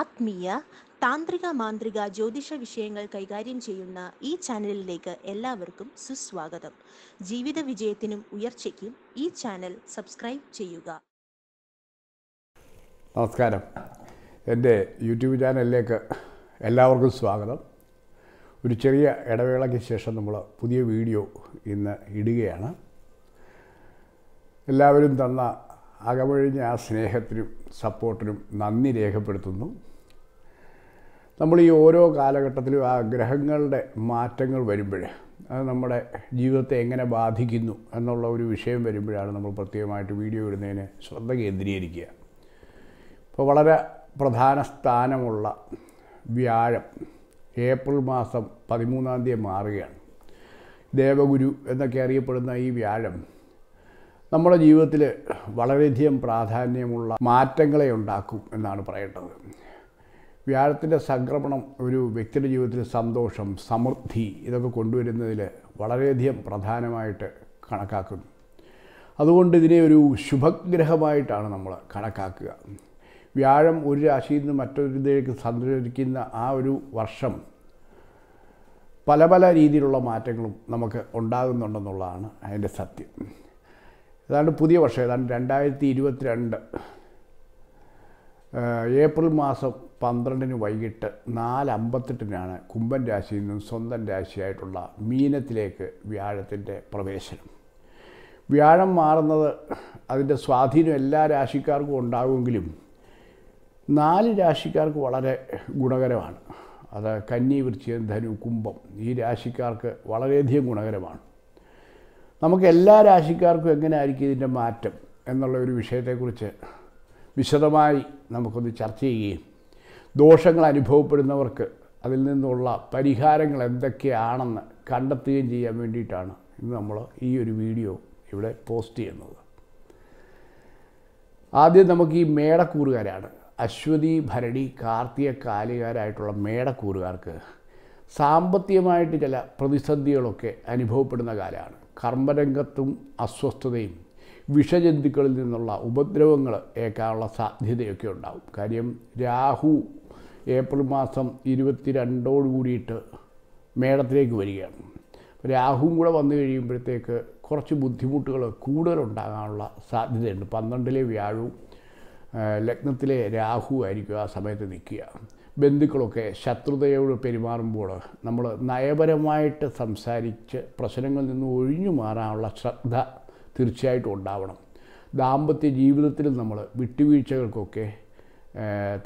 ആത്മീയ താന്ത്രിക മാന്ത്രിക ജ്യോതിഷ വിഷയങ്ങൾ കൈകാര്യം ചെയ്യുന്ന ഈ ചാനലിലേക്ക് എല്ലാവർക്കും സുസ്വാഗതം. ജീവിത വിജയത്തിനും ഉയർച്ചയ്ക്കും ഈ ചാനൽ സബ്സ്ക്രൈബ് ചെയ്യുക. നമസ്കാരം, എൻ്റെ യൂട്യൂബ് ചാനലിലേക്ക് എല്ലാവർക്കും സ്വാഗതം. ഒരു ചെറിയ ഇടവേളയ്ക്ക് ശേഷം നമ്മൾ പുതിയ വീഡിയോ ഇന്ന് ഇടുകയാണ്. എല്ലാവരും തന്ന അകമൊഴിഞ്ഞ ആ സ്നേഹത്തിനും സപ്പോർട്ടിനും നന്ദി രേഖപ്പെടുത്തുന്നു. നമ്മൾ ഈ ഓരോ കാലഘട്ടത്തിലും ആ ഗ്രഹങ്ങളുടെ മാറ്റങ്ങൾ വരുമ്പോൾ അത് നമ്മുടെ ജീവിതത്തെ എങ്ങനെ ബാധിക്കുന്നു എന്നുള്ള ഒരു വിഷയം വരുമ്പോഴാണ് നമ്മൾ പ്രത്യേകമായിട്ട് വീഡിയോ ഇടുന്നതിന് ശ്രദ്ധ കേന്ദ്രീകരിക്കുക. ഇപ്പോൾ വളരെ പ്രധാന സ്ഥാനമുള്ള വ്യാഴം ഏപ്രിൽ മാസം 13-ാം തീയതി മാറുകയാണ്. ദേവഗുരു എന്നൊക്കെ അറിയപ്പെടുന്ന ഈ വ്യാഴം നമ്മുടെ ജീവിതത്തിൽ വളരെയധികം പ്രാധാന്യമുള്ള മാറ്റങ്ങളെ ഉണ്ടാക്കും എന്നാണ് പറയേണ്ടത്. വ്യാഴത്തിൻ്റെ സംക്രമണം ഒരു വ്യക്തിയുടെ ജീവിതത്തിൽ സന്തോഷം, സമൃദ്ധി ഇതൊക്കെ കൊണ്ടുവരുന്നതിൽ വളരെയധികം പ്രധാനമായിട്ട് കണക്കാക്കുന്നു. അതുകൊണ്ട് ഇതിനെ ഒരു ശുഭഗ്രഹമായിട്ടാണ് നമ്മൾ കണക്കാക്കുക. വ്യാഴം ഒരു രാശിയിൽ നിന്ന് മറ്റൊരിതിലേക്ക് സഞ്ചരിക്കുന്ന ആ ഒരു വർഷം പല പല രീതിയിലുള്ള മാറ്റങ്ങളും നമുക്ക് ഉണ്ടാകുന്നുണ്ടെന്നുള്ളതാണ് അതിൻ്റെ സത്യം. ഏതാണ്ട് പുതിയ വർഷം ഏതാണ്ട് 2022 ഏപ്രിൽ മാസം 12-ന് വൈകിട്ട് 4:58-നാണ് കുംഭൻ രാശിയിൽ നിന്നും സ്വന്തം രാശിയായിട്ടുള്ള മീനത്തിലേക്ക് വ്യാഴത്തിൻ്റെ പ്രവേശനം. വ്യാഴം മാറുന്നത് അതിൻ്റെ സ്വാധീനം എല്ലാ രാശിക്കാർക്കും ഉണ്ടാകുമെങ്കിലും 4 രാശിക്കാർക്ക് വളരെ ഗുണകരമാണ്. അത് കന്നി, വൃശ്ചികം, ധനു, കുംഭം ഈ രാശിക്കാർക്ക് വളരെയധികം ഗുണകരമാണ്. നമുക്ക് എല്ലാ രാശിക്കാർക്കും എങ്ങനെ ആയിരിക്കും ഇതിൻ്റെ മാറ്റം എന്നുള്ള ഒരു വിഷയത്തെക്കുറിച്ച് വിശദമായി നമുക്കൊന്ന് ചർച്ച ചെയ്യുകയും ദോഷങ്ങൾ അനുഭവപ്പെടുന്നവർക്ക് അതിൽ നിന്നുള്ള പരിഹാരങ്ങൾ എന്തൊക്കെയാണെന്ന് കണ്ടെത്തുകയും ചെയ്യാൻ വേണ്ടിയിട്ടാണ് ഇന്ന് നമ്മൾ ഈ ഒരു വീഡിയോ ഇവിടെ പോസ്റ്റ് ചെയ്യുന്നത്. ആദ്യം നമുക്ക് ഈ മേടക്കൂറുകാരാണ്, അശ്വതി, ഭരണി, കാർത്തിക, കാലികാരായിട്ടുള്ള മേടക്കൂറുകാർക്ക് സാമ്പത്തികമായിട്ട് ചില പ്രതിസന്ധികളൊക്കെ അനുഭവപ്പെടുന്ന കാലമാണ്. കർമ്മരംഗത്തും അസ്വസ്ഥതയും വിഷജന്തുക്കളിൽ നിന്നുള്ള ഉപദ്രവങ്ങൾ ഏൽക്കാനുള്ള സാധ്യതയൊക്കെ ഉണ്ടാകും. കാര്യം രാഹു ഏപ്രിൽ മാസം 22-ഓട് കൂടിയിട്ട് മേടത്തിലേക്ക് വരികയാണ്. രാഹുവും കൂടെ വന്നു കഴിയുമ്പോഴത്തേക്ക് കുറച്ച് ബുദ്ധിമുട്ടുകൾ കൂടുതലുണ്ടാകാനുള്ള സാധ്യതയുണ്ട്. 12-ലെ വ്യാഴവും ലഗ്നത്തിലെ രാഹു ആയിരിക്കും ആ സമയത്ത് നിൽക്കുക. ബന്ധുക്കളൊക്കെ ശത്രുതയോട് പെരുമാറുമ്പോൾ നമ്മൾ നയപരമായിട്ട് സംസാരിച്ച് പ്രശ്നങ്ങളിൽ നിന്ന് ഒഴിഞ്ഞു മാറാനുള്ള ശ്രദ്ധ തീർച്ചയായിട്ടും ഉണ്ടാവണം. ദാമ്പത്യ ജീവിതത്തിൽ നമ്മൾ വിട്ടുവീഴ്ചകൾക്കൊക്കെ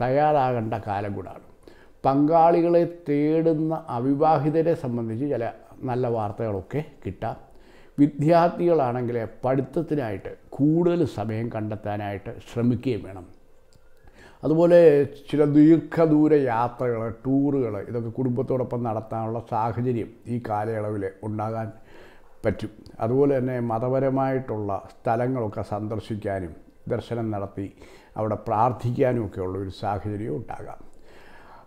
തയ്യാറാകേണ്ട കാലം കൂടാണ്. പങ്കാളികളെ തേടുന്ന അവിവാഹിതരെ സംബന്ധിച്ച് ചില നല്ല വാർത്തകളൊക്കെ കിട്ടാം. വിദ്യാർത്ഥികളാണെങ്കിൽ പഠിത്തത്തിനായിട്ട് കൂടുതൽ സമയം കണ്ടെത്താനായിട്ട് ശ്രമിക്കുകയും വേണം. അതുപോലെ ചില ദീർഘദൂര യാത്രകൾ, ടൂറുകൾ ഇതൊക്കെ കുടുംബത്തോടൊപ്പം നടത്താനുള്ള സാഹചര്യം ഈ കാലയളവിൽ ഉണ്ടാകാൻ പറ്റും. അതുപോലെ തന്നെ മതപരമായിട്ടുള്ള സ്ഥലങ്ങളൊക്കെ സന്ദർശിക്കാനും ദർശനം നടത്തി അവിടെ പ്രാർത്ഥിക്കാനും ഒക്കെ ഉള്ളൊരു സാഹചര്യം ഉണ്ടാകാം.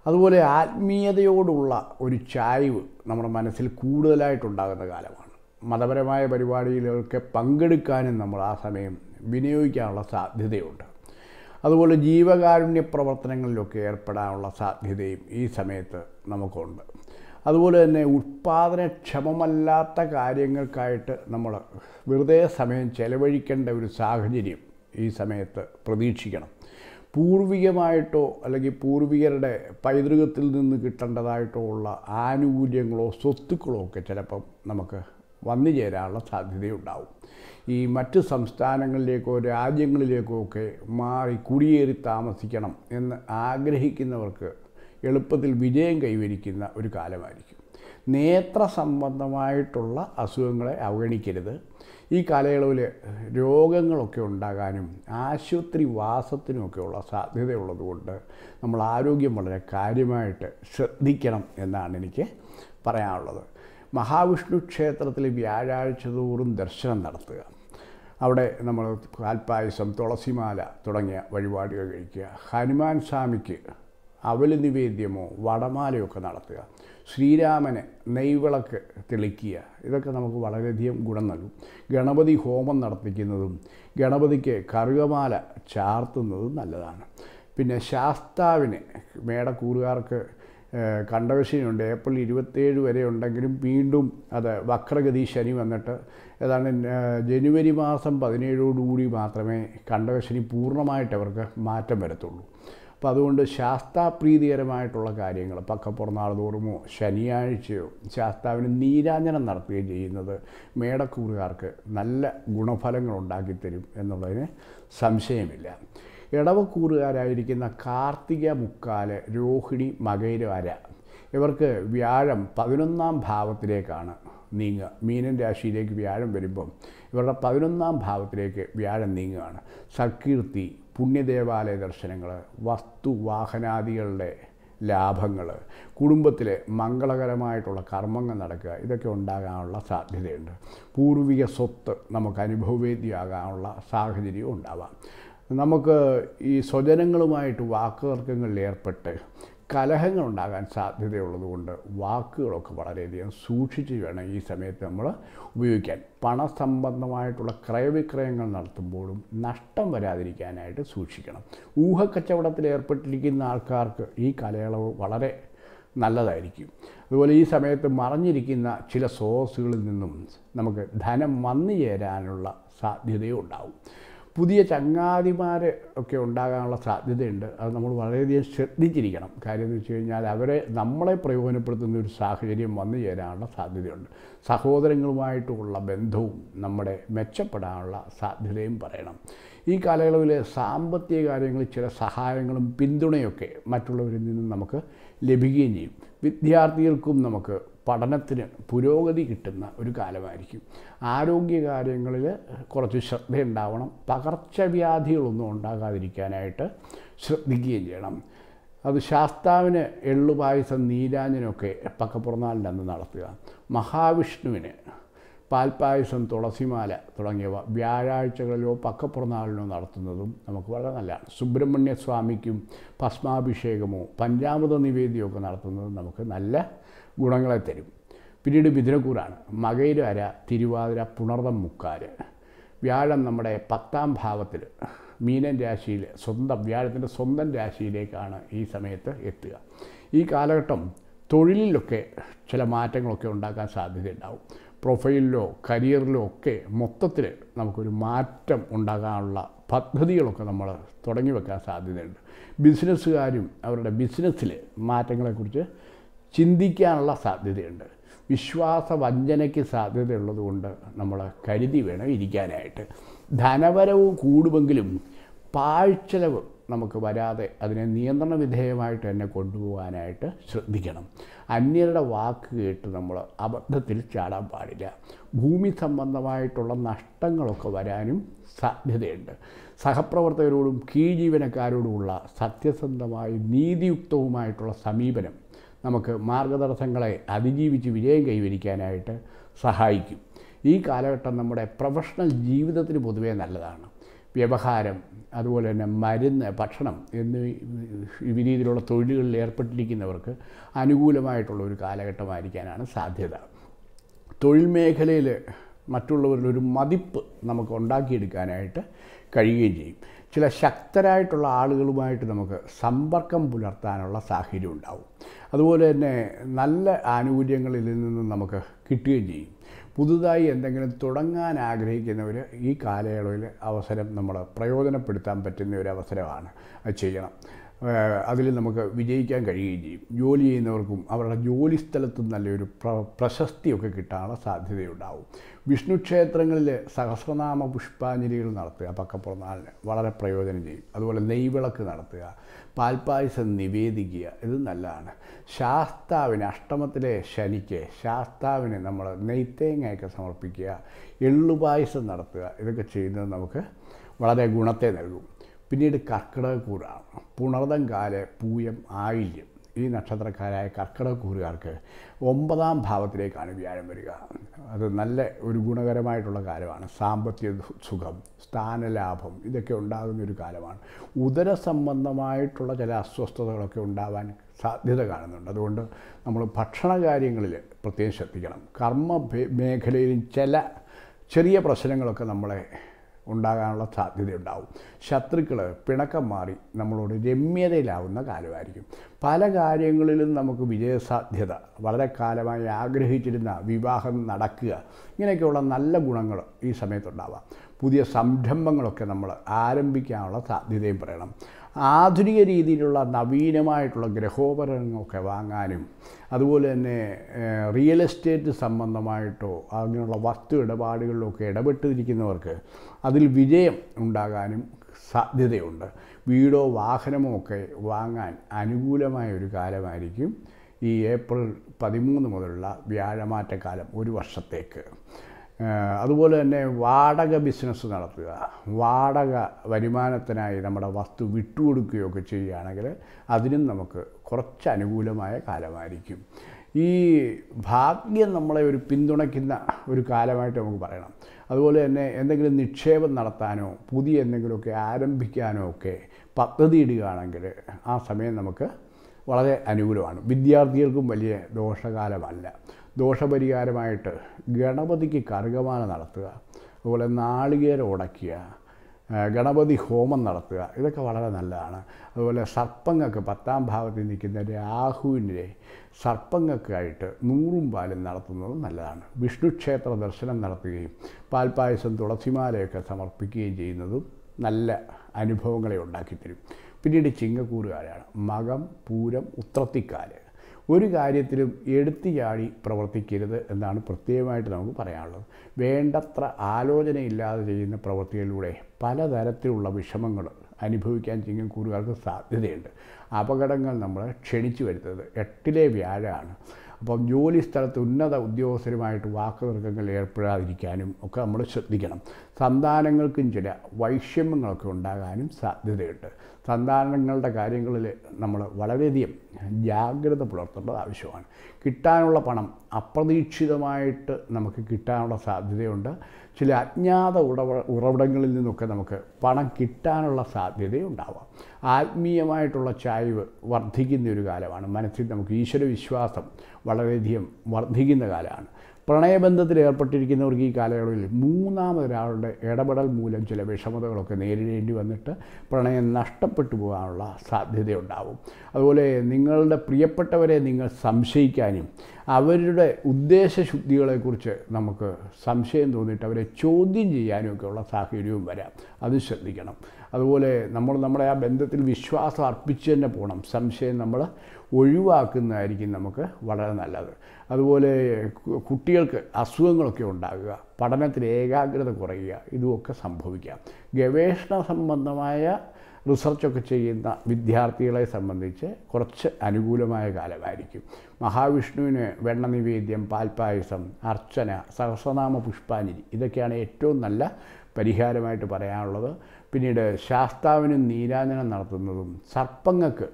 അതുപോലെ ആത്മീയതയോടുള്ള ഒരു ചായ്വ് നമ്മുടെ മനസ്സിൽ കൂടുതലായിട്ടുണ്ടാകുന്ന കാലമാണ്. മതപരമായ പരിപാടിയിലൊക്കെ പങ്കെടുക്കാനും നമ്മൾ ആ സമയം വിനിയോഗിക്കാനുള്ള സാധ്യതയുണ്ട്. അതുപോലെ ജീവകാരുണ്യ പ്രവർത്തനങ്ങളിലൊക്കെ ഏർപ്പെടാനുള്ള സാധ്യതയും ഈ സമയത്ത് നമുക്കുണ്ട്. അതുപോലെ തന്നെ ഉൽപ്പാദനക്ഷമമല്ലാത്ത കാര്യങ്ങൾക്കായിട്ട് നമ്മൾ വെറുതെ സമയം ചെലവഴിക്കേണ്ട ഒരു സാഹചര്യം ഈ സമയത്ത് പ്രതീക്ഷിക്കണം. പൂർവികമായിട്ടോ അല്ലെങ്കിൽ പൂർവികരുടെ പൈതൃകത്തിൽ നിന്ന് കിട്ടേണ്ടതായിട്ടോ ഉള്ള ആനുകൂല്യങ്ങളോ സ്വത്തുക്കളോ ഒക്കെ ചിലപ്പം നമുക്ക് വന്നു ചേരാനുള്ള സാധ്യതയുണ്ടാവും. ഈ മറ്റ് സംസ്ഥാനങ്ങളിലേക്കോ രാജ്യങ്ങളിലേക്കോ ഒക്കെ മാറി കുടിയേറി താമസിക്കണം എന്ന് ആഗ്രഹിക്കുന്നവർക്ക് എളുപ്പത്തിൽ വിജയം കൈവരിക്കുന്ന ഒരു കാലമായിരിക്കും. നേത്ര സംബന്ധമായിട്ടുള്ള അസുഖങ്ങളെ അവഗണിക്കരുത്. ഈ കാലയളവിൽ രോഗങ്ങളൊക്കെ ഉണ്ടാകാനും ആശുപത്രി വാസത്തിനുമൊക്കെയുള്ള സാധ്യതയുള്ളതുകൊണ്ട് നമ്മൾ ആരോഗ്യം വളരെ കാര്യമായിട്ട് ശ്രദ്ധിക്കണം എന്നാണ് എനിക്ക് പറയാനുള്ളത്. മഹാവിഷ്ണു ക്ഷേത്രത്തിൽ വ്യാഴാഴ്ച തോറും ദർശനം നടത്തുക. അവിടെ നമ്മൾ പാൽപ്പായസം, തുളസിമാല തുടങ്ങിയ വഴിപാടുകൾ കഴിക്കുക. ഹനുമാൻ സ്വാമിക്ക് അവൽ നിവേദ്യമോ വടമാലയൊക്കെ നടത്തുക. ശ്രീരാമന് നെയ്വിളക്ക് തെളിക്കുക. ഇതൊക്കെ നമുക്ക് വളരെയധികം ഗുണം നൽകും. ഗണപതി ഹോമം നടത്തിക്കുന്നതും ഗണപതിക്ക് കറുകമാല ചാർത്തുന്നതും നല്ലതാണ്. പിന്നെ ശാസ്താവിനെ മേടക്കൂറുകാർക്ക് കണ്ടകശനിയുണ്ട്, ഏപ്രിൽ 27 വരെ ഉണ്ടെങ്കിലും വീണ്ടും അത് വക്രഗതി ശനി വന്നിട്ട് ഏതാണ്ട് ജനുവരി മാസം 17ഓടുകൂടി മാത്രമേ കണ്ടകശനി പൂർണ്ണമായിട്ട് അവർക്ക് മാറ്റം വരത്തുള്ളൂ. അപ്പോൾ അതുകൊണ്ട് ശാസ്താപ്രീതികരമായിട്ടുള്ള കാര്യങ്ങൾ പക്കപ്പുറന്നാൾ തോറുമോ ശനിയാഴ്ചയോ ശാസ്താവിന് നീരാഞ്ജനം നടത്തുകയും ചെയ്യുന്നത് മേടക്കൂറുകാർക്ക് നല്ല ഗുണഫലങ്ങൾ ഉണ്ടാക്കിത്തരും എന്നുള്ളതിന് സംശയമില്ല. ഇടവക്കൂറുകാരായിരിക്കുന്ന കാർത്തിക മുക്കാല്, രോഹിണി, മകയിര ഇവർക്ക് വ്യാഴം 11ാം ഭാവത്തിലേക്കാണ് നീങ്ങുക. മീനൻ രാശിയിലേക്ക് വ്യാഴം വരുമ്പം ഇവരുടെ 11ാം ഭാവത്തിലേക്ക് വ്യാഴം നീങ്ങുകയാണ്. സക്കീർത്തി, പുണ്യദേവാലയ ദർശനങ്ങൾ, വസ്തു വാഹനാദികളുടെ ലാഭങ്ങൾ, കുടുംബത്തിലെ മംഗളകരമായിട്ടുള്ള കർമ്മങ്ങൾ നടക്കുക, ഇതൊക്കെ ഉണ്ടാകാനുള്ള സാധ്യതയുണ്ട്. പൂർവിക സ്വത്ത് നമുക്ക് അനുഭവവേദ്യമാകാനുള്ള സാഹചര്യം ഉണ്ടാവാം. നമുക്ക് ഈ സ്വജനങ്ങളുമായിട്ട് വാക്കുതർക്കങ്ങളിൽ ഏർപ്പെട്ട് കലഹങ്ങൾ ഉണ്ടാകാൻ സാധ്യതയുള്ളതുകൊണ്ട് വാക്കുകളൊക്കെ വളരെയധികം സൂക്ഷിച്ച് വേണം ഈ സമയത്ത് നമ്മൾ ഉപയോഗിക്കാൻ. പണസംബന്ധമായിട്ടുള്ള ക്രയവിക്രയങ്ങൾ നടത്തുമ്പോഴും നഷ്ടം വരാതിരിക്കാനായിട്ട് സൂക്ഷിക്കണം. ഊഹക്കച്ചവടത്തിൽ ഏർപ്പെട്ടിരിക്കുന്ന ആൾക്കാർക്ക് ഈ കാലയളവ് വളരെ നല്ലതായിരിക്കും. അതുപോലെ ഈ സമയത്ത് മറഞ്ഞിരിക്കുന്ന ചില സ്രോതസ്സുകളിൽ നിന്നും നമുക്ക് ധനം വന്നു ചേരാനുള്ള സാധ്യതയും ഉണ്ടാവും. പുതിയ ചങ്ങാതിമാർ ഒക്കെ ഉണ്ടാകാനുള്ള സാധ്യതയുണ്ട്. അത് നമ്മൾ വളരെയധികം ശ്രദ്ധിച്ചിരിക്കണം. കാര്യം എന്ന് വെച്ച് കഴിഞ്ഞാൽ അവരെ നമ്മളെ പ്രയോജനപ്പെടുത്തുന്ന ഒരു സാഹചര്യം വന്നു ചേരാനുള്ള സാധ്യതയുണ്ട്. സഹോദരങ്ങളുമായിട്ടുള്ള ബന്ധവും നമ്മുടെ മെച്ചപ്പെടാനുള്ള സാധ്യതയും പറയണം. ഈ കാലയളവിൽ സാമ്പത്തിക കാര്യങ്ങളിൽ ചില സഹായങ്ങളും പിന്തുണയൊക്കെ മറ്റുള്ളവരിൽ നിന്നും നമുക്ക് ലഭിക്കുകയും ചെയ്യും. വിദ്യാർത്ഥികൾക്കും നമുക്ക് പഠനത്തിന് പുരോഗതി കിട്ടുന്ന ഒരു കാലമായിരിക്കും. ആരോഗ്യകാര്യങ്ങളിൽ കുറച്ച് ശ്രദ്ധയുണ്ടാവണം. പകർച്ചവ്യാധികളൊന്നും ഉണ്ടാകാതിരിക്കാനായിട്ട് ശ്രദ്ധിക്കുകയും ചെയ്യണം. അത് ശാസ്താവിന് എള്ളുപായസം, നീരാഞ്ജനമൊക്കെ പക്കപ്പുറന്നാളിൻ്റെ അന്ന് നടത്തുക. മഹാവിഷ്ണുവിന് പാൽപ്പായസം, തുളസിമാല തുടങ്ങിയവ വ്യാഴാഴ്ചകളിലോ പക്കപ്പുറന്നാളിനോ നടത്തുന്നതും നമുക്ക് വളരെ നല്ലതാണ്. സുബ്രഹ്മണ്യസ്വാമിക്കും ഭസ്മാഭിഷേകമോ പഞ്ചാമൃത നിവേദ്യമോ ഒക്കെ നടത്തുന്നതും നമുക്ക് നല്ല ഗുണങ്ങളെ തരും. പിന്നീട് മിഥുനക്കൂറാണ്. മകയിര, തിരുവാതിര, പുണർതം മുക്കാൽ. വ്യാഴം നമ്മുടെ 10ാം ഭാവത്തിൽ മീനൻ രാശിയിൽ വ്യാഴത്തിൻ്റെ സ്വന്തം രാശിയിലേക്കാണ് ഈ സമയത്ത് എത്തുക. ഈ കാലഘട്ടം തൊഴിലിലൊക്കെ ചില മാറ്റങ്ങളൊക്കെ ഉണ്ടാക്കാൻ സാധ്യതയുണ്ടാവും. പ്രൊഫൈലിലോ കരിയറിലോ ഒക്കെ മൊത്തത്തിൽ നമുക്കൊരു മാറ്റം ഉണ്ടാകാനുള്ള പദ്ധതികളൊക്കെ നമ്മൾ തുടങ്ങി വെക്കാൻ സാധ്യതയുണ്ട്. ബിസിനസ്സുകാരും അവരുടെ ബിസിനസ്സിൽ മാറ്റങ്ങളെക്കുറിച്ച് ചിന്തിക്കാനുള്ള സാധ്യതയുണ്ട്. വിശ്വാസവഞ്ചനയ്ക്ക് സാധ്യതയുള്ളതുകൊണ്ട് നമ്മൾ കരുതി വേണം ഇരിക്കാനായിട്ട്. ധനവരവ് കൂടുമെങ്കിലും പാഴ്ചെലവ് നമുക്ക് വരാതെ അതിനെ നിയന്ത്രണ വിധേയമായിട്ട് തന്നെ കൊണ്ടുപോകാനായിട്ട് ശ്രദ്ധിക്കണം. അന്യരുടെ വാക്ക് കേട്ട് നമ്മൾ അബദ്ധത്തിൽ ചാടാൻ പാടില്ല. ഭൂമി സംബന്ധമായിട്ടുള്ള നഷ്ടങ്ങളൊക്കെ വരാനും സാധ്യതയുണ്ട്. സഹപ്രവർത്തകരോടും കീഴ്ജീവനക്കാരോടുമുള്ള സത്യസന്ധമായി നീതിയുക്തവുമായിട്ടുള്ള സമീപനം നമുക്ക് മാർഗതടസ്സങ്ങളെ അതിജീവിച്ച് വിജയം കൈവരിക്കാനായിട്ട് സഹായിക്കും. ഈ കാലഘട്ടം നമ്മുടെ പ്രൊഫഷണൽ ജീവിതത്തിന് പൊതുവേ നല്ലതാണ്. വ്യവഹാരം, അതുപോലെ തന്നെ മരുന്ന്, ഭക്ഷണം എന്നീ രീതിയിലുള്ള തൊഴിലുകളിൽ ഏർപ്പെട്ടിരിക്കുന്നവർക്ക് അനുകൂലമായിട്ടുള്ള ഒരു കാലഘട്ടമായിരിക്കാനാണ് സാധ്യത. തൊഴിൽ മേഖലയിൽ മറ്റുള്ളവരുടെ ഒരു മതിപ്പ് നമുക്ക് ഉണ്ടാക്കിയെടുക്കാനായിട്ട് കഴിയുകയും ചെയ്യും. ചില ശക്തരായിട്ടുള്ള ആളുകളുമായിട്ട് നമുക്ക് സമ്പർക്കം പുലർത്താനുള്ള സാഹചര്യം ഉണ്ടാവും. അതുപോലെ തന്നെ നല്ല ആനുകൂല്യങ്ങളിൽ നിന്നും നമുക്ക് കിട്ടുകയും ചെയ്യും. പുതുതായി എന്തെങ്കിലും തുടങ്ങാൻ ആഗ്രഹിക്കുന്നവർ ഈ കാലയളവിൽ അവസരം നമ്മൾ പ്രയോജനപ്പെടുത്താൻ പറ്റുന്ന ഒരു അവസരമാണ്. അത് ചെയ്യണം. അതിൽ നമുക്ക് വിജയിക്കാൻ കഴിയുകയും ചെയ്യും. ജോലി ചെയ്യുന്നവർക്കും അവരുടെ ജോലി സ്ഥലത്തും നല്ലൊരു പ്രശസ്തിയൊക്കെ കിട്ടാനുള്ള സാധ്യതയുണ്ടാവും. വിഷ്ണു ക്ഷേത്രങ്ങളിൽ സഹസ്രനാമ പുഷ്പാഞ്ജലികൾ നടത്തുക പക്കപ്പുറന്നാളിന് വളരെ പ്രയോജനം ചെയ്യും. അതുപോലെ നെയ്വിളക്ക് നടത്തുക, പാൽപ്പായസം നിവേദിക്കുക, ഇത് നല്ലതാണ്. ശാസ്താവിന്, അഷ്ടമത്തിലെ ശനിക്ക് ശാസ്താവിന് നമ്മൾ നെയ്ത്തേങ്ങയൊക്കെ സമർപ്പിക്കുക, എള്ളുപായസം നടത്തുക, ഇതൊക്കെ ചെയ്യുന്നത് നമുക്ക് വളരെ ഗുണത്തെ നൽകും. പിന്നീട് കർക്കിടകക്കൂറാണ്. പുണർതം, കാല്, പൂയം, ആയില്യം ഈ നക്ഷത്രക്കാരായ കർക്കിടകക്കൂറുകാർക്ക് 9ാം ഭാവത്തിലേക്കാണ് വ്യാഴം വരിക. അത് നല്ല ഒരു ഗുണകരമായിട്ടുള്ള കാലമാണ്. സാമ്പത്തിക സുഖം, സ്ഥാനലാഭം ഇതൊക്കെ ഉണ്ടാകുന്നൊരു കാലമാണ്. ഉദര സംബന്ധമായിട്ടുള്ള ചില അസ്വസ്ഥതകളൊക്കെ ഉണ്ടാവാൻ സാധ്യത കാണുന്നുണ്ട്. അതുകൊണ്ട് നമ്മൾ ഭക്ഷണകാര്യങ്ങളിൽ പ്രത്യേകം ശ്രദ്ധിക്കണം. കർമ്മ മേഖലയിലും ചില ചെറിയ പ്രശ്നങ്ങളൊക്കെ നമ്മളെ ഉണ്ടാകാനുള്ള സാധ്യതയുണ്ടാവും. ശത്രുക്കൾ പിണക്കം മാറി നമ്മളോട് രമ്യതയിലാവുന്ന കാലമായിരിക്കും. പല കാര്യങ്ങളിലും നമുക്ക് വിജയസാധ്യത, വളരെ കാലമായി ആഗ്രഹിച്ചിരുന്ന വിവാഹം നടക്കുക, ഇങ്ങനെയൊക്കെയുള്ള നല്ല ഗുണങ്ങൾ ഈ സമയത്തുണ്ടാവാം. പുതിയ സംരംഭങ്ങളൊക്കെ നമ്മൾ ആരംഭിക്കാനുള്ള സാധ്യതയും പറയണം. ആധുനിക രീതിയിലുള്ള നവീനമായിട്ടുള്ള ഗൃഹോപകരണങ്ങളൊക്കെ വാങ്ങാനും അതുപോലെ തന്നെ റിയൽ എസ്റ്റേറ്റ് സംബന്ധമായിട്ടോ അങ്ങനെയുള്ള വസ്തു ഇടപാടുകളിലൊക്കെ ഇടപെട്ടിരിക്കുന്നവർക്ക് അതിൽ വിജയം ഉണ്ടാകാനും സാധ്യതയുണ്ട്. വീടോ വാഹനമോ ഒക്കെ വാങ്ങാൻ അനുകൂലമായ ഒരു കാലമായിരിക്കും ഈ ഏപ്രിൽ 13 മുതലുള്ള വ്യാഴമാറ്റക്കാലം, ഒരു വർഷത്തേക്ക്. അതുപോലെ തന്നെ വാടക ബിസിനസ് നടത്തുക, വാടക വരുമാനത്തിനായി നമ്മുടെ വസ്തു വിട്ടുകൊടുക്കുകയൊക്കെ ചെയ്യുകയാണെങ്കിൽ അതിനും നമുക്ക് കുറച്ച് അനുകൂലമായ കാലമായിരിക്കും. ഈ ഭാഗ്യം നമ്മളെ ഒരു പിന്തുണയ്ക്കുന്ന ഒരു കാലമായിട്ട് നമുക്ക് പറയണം. അതുപോലെ തന്നെ എന്തെങ്കിലും നിക്ഷേപം നടത്താനോ പുതിയ എന്തെങ്കിലുമൊക്കെ ആരംഭിക്കാനോ ഒക്കെ പദ്ധതി ഇടുകയാണെങ്കിൽ ആ സമയം നമുക്ക് വളരെ അനുകൂലമാണ്. വിദ്യാർത്ഥികൾക്കും വലിയ ദോഷകാലമല്ല. ദോഷപരിഹാരമായിട്ട് ഗണപതിക്ക് കറുകമാല നടത്തുക, അതുപോലെ നാളികേരം ഉടയ്ക്കുക, ഗണപതി ഹോമം നടത്തുക, ഇതൊക്കെ വളരെ നല്ലതാണ്. അതുപോലെ സർപ്പങ്ങൾക്ക്, 10ാം ഭാവത്തിൽ നിൽക്കുന്ന രാഹുവിൻ്റെ സർപ്പങ്ങൾക്കായിട്ട് 100 പാലും നടത്തുന്നത് നല്ലതാണ്. വിഷ്ണു ക്ഷേത്ര ദർശനം നടത്തുകയും പാൽപ്പായസം, തുളസിമാലയൊക്കെ സമർപ്പിക്കുകയും ചെയ്യുന്നതും നല്ല അനുഭവങ്ങളെ ഉണ്ടാക്കിത്തരും. പിന്നീട് ചിങ്ങക്കൂറുകാരാണ് മകം, പൂരം, ഉത്രത്തിക്കാല്. ഒരു കാര്യത്തിലും എടുത്തു ചാടി പ്രവർത്തിക്കരുത് എന്നാണ് പ്രത്യേകമായിട്ട് നമുക്ക് പറയാനുള്ളത്. വേണ്ടത്ര ആലോചനയില്ലാതെ ചെയ്യുന്ന പ്രവൃത്തികളിലൂടെ പലതരത്തിലുള്ള വിഷമങ്ങൾ അനുഭവിക്കാൻ ചിങ്ങക്കൂറുകാർക്ക് സാധ്യതയുണ്ട്. അപകടങ്ങൾ നമ്മൾ ക്ഷണിച്ചു വരുത്തരുത്. 8ലെ വ്യാഴമാണ്. അപ്പം ജോലി സ്ഥലത്ത് ഉന്നത ഉദ്യോഗസ്ഥരുമായിട്ട് വാക്കുതർക്കങ്ങൾ ഏർപ്പെടാതിരിക്കാനും ഒക്കെ നമ്മൾ ശ്രദ്ധിക്കണം. സന്താനങ്ങൾക്കും ചില വൈഷമ്യങ്ങളൊക്കെ ഉണ്ടാകാനും സാധ്യതയുണ്ട്. സന്താനങ്ങളുടെ കാര്യങ്ങളിൽ നമ്മൾ വളരെയധികം ജാഗ്രത പുലർത്തേണ്ടത് ആവശ്യമാണ്. കിട്ടാനുള്ള പണം അപ്രതീക്ഷിതമായിട്ട് നമുക്ക് കിട്ടാനുള്ള സാധ്യതയുണ്ട്. ചില അജ്ഞാത ഉറവിടങ്ങളിൽ നിന്നൊക്കെ നമുക്ക് പണം കിട്ടാനുള്ള സാധ്യതയുണ്ടാവാം. ആത്മീയമായിട്ടുള്ള ചായ്വ് വർദ്ധിക്കുന്ന ഒരു കാലമാണ്. മനസ്സിൽ നമുക്ക് ഈശ്വരവിശ്വാസം വളരെയധികം വർദ്ധിക്കുന്ന കാലമാണ്. പ്രണയബന്ധത്തിൽ ഏർപ്പെട്ടിരിക്കുന്നവർക്ക് ഈ കാലയളവിൽ 3ാമതൊരാളുടെ ഇടപെടൽ മൂലം ചില വിഷമതകളൊക്കെ നേരിടേണ്ടി വന്നിട്ട് പ്രണയം നഷ്ടപ്പെട്ടു പോകാനുള്ള സാധ്യതയുണ്ടാവും. അതുപോലെ നിങ്ങളുടെ പ്രിയപ്പെട്ടവരെ നിങ്ങൾ സംശയിക്കാനും അവരുടെ ഉദ്ദേശശുദ്ധികളെക്കുറിച്ച് നമുക്ക് സംശയം തോന്നിയിട്ട് അവരെ ചോദ്യം ചെയ്യാനും ഒക്കെ ഉള്ള സാഹചര്യവും വരാം. അത് ശ്രദ്ധിക്കണം. അതുപോലെ നമ്മൾ നമ്മുടെ ആ ബന്ധത്തിൽ വിശ്വാസം അർപ്പിച്ച് തന്നെ പോകണം. സംശയം നമ്മൾ ഒഴിവാക്കുന്നതായിരിക്കും നമുക്ക് വളരെ നല്ലത്. അതുപോലെ കുട്ടികൾക്ക് അസുഖങ്ങളൊക്കെ ഉണ്ടാകുക, പഠനത്തിൽ ഏകാഗ്രത കുറയുക, ഇതുമൊക്കെ സംഭവിക്കാം. ഗവേഷണ സംബന്ധമായ റിസർച്ചൊക്കെ ചെയ്യുന്ന വിദ്യാർത്ഥികളെ സംബന്ധിച്ച് കുറച്ച് അനുകൂലമായ കാലമായിരിക്കും. മഹാവിഷ്ണുവിന് വെണ്ണ നിവേദ്യം, പാൽപ്പായസം, അർച്ചന, സഹസ്രനാമ പുഷ്പാഞ്ജലി, ഇതൊക്കെയാണ് ഏറ്റവും നല്ല പരിഹാരമായിട്ട് പറയാനുള്ളത്. പിന്നീട് ശാസ്താവിനും നീരാഞ്ജനം നടത്തുന്നതും സർപ്പങ്ങൾക്ക്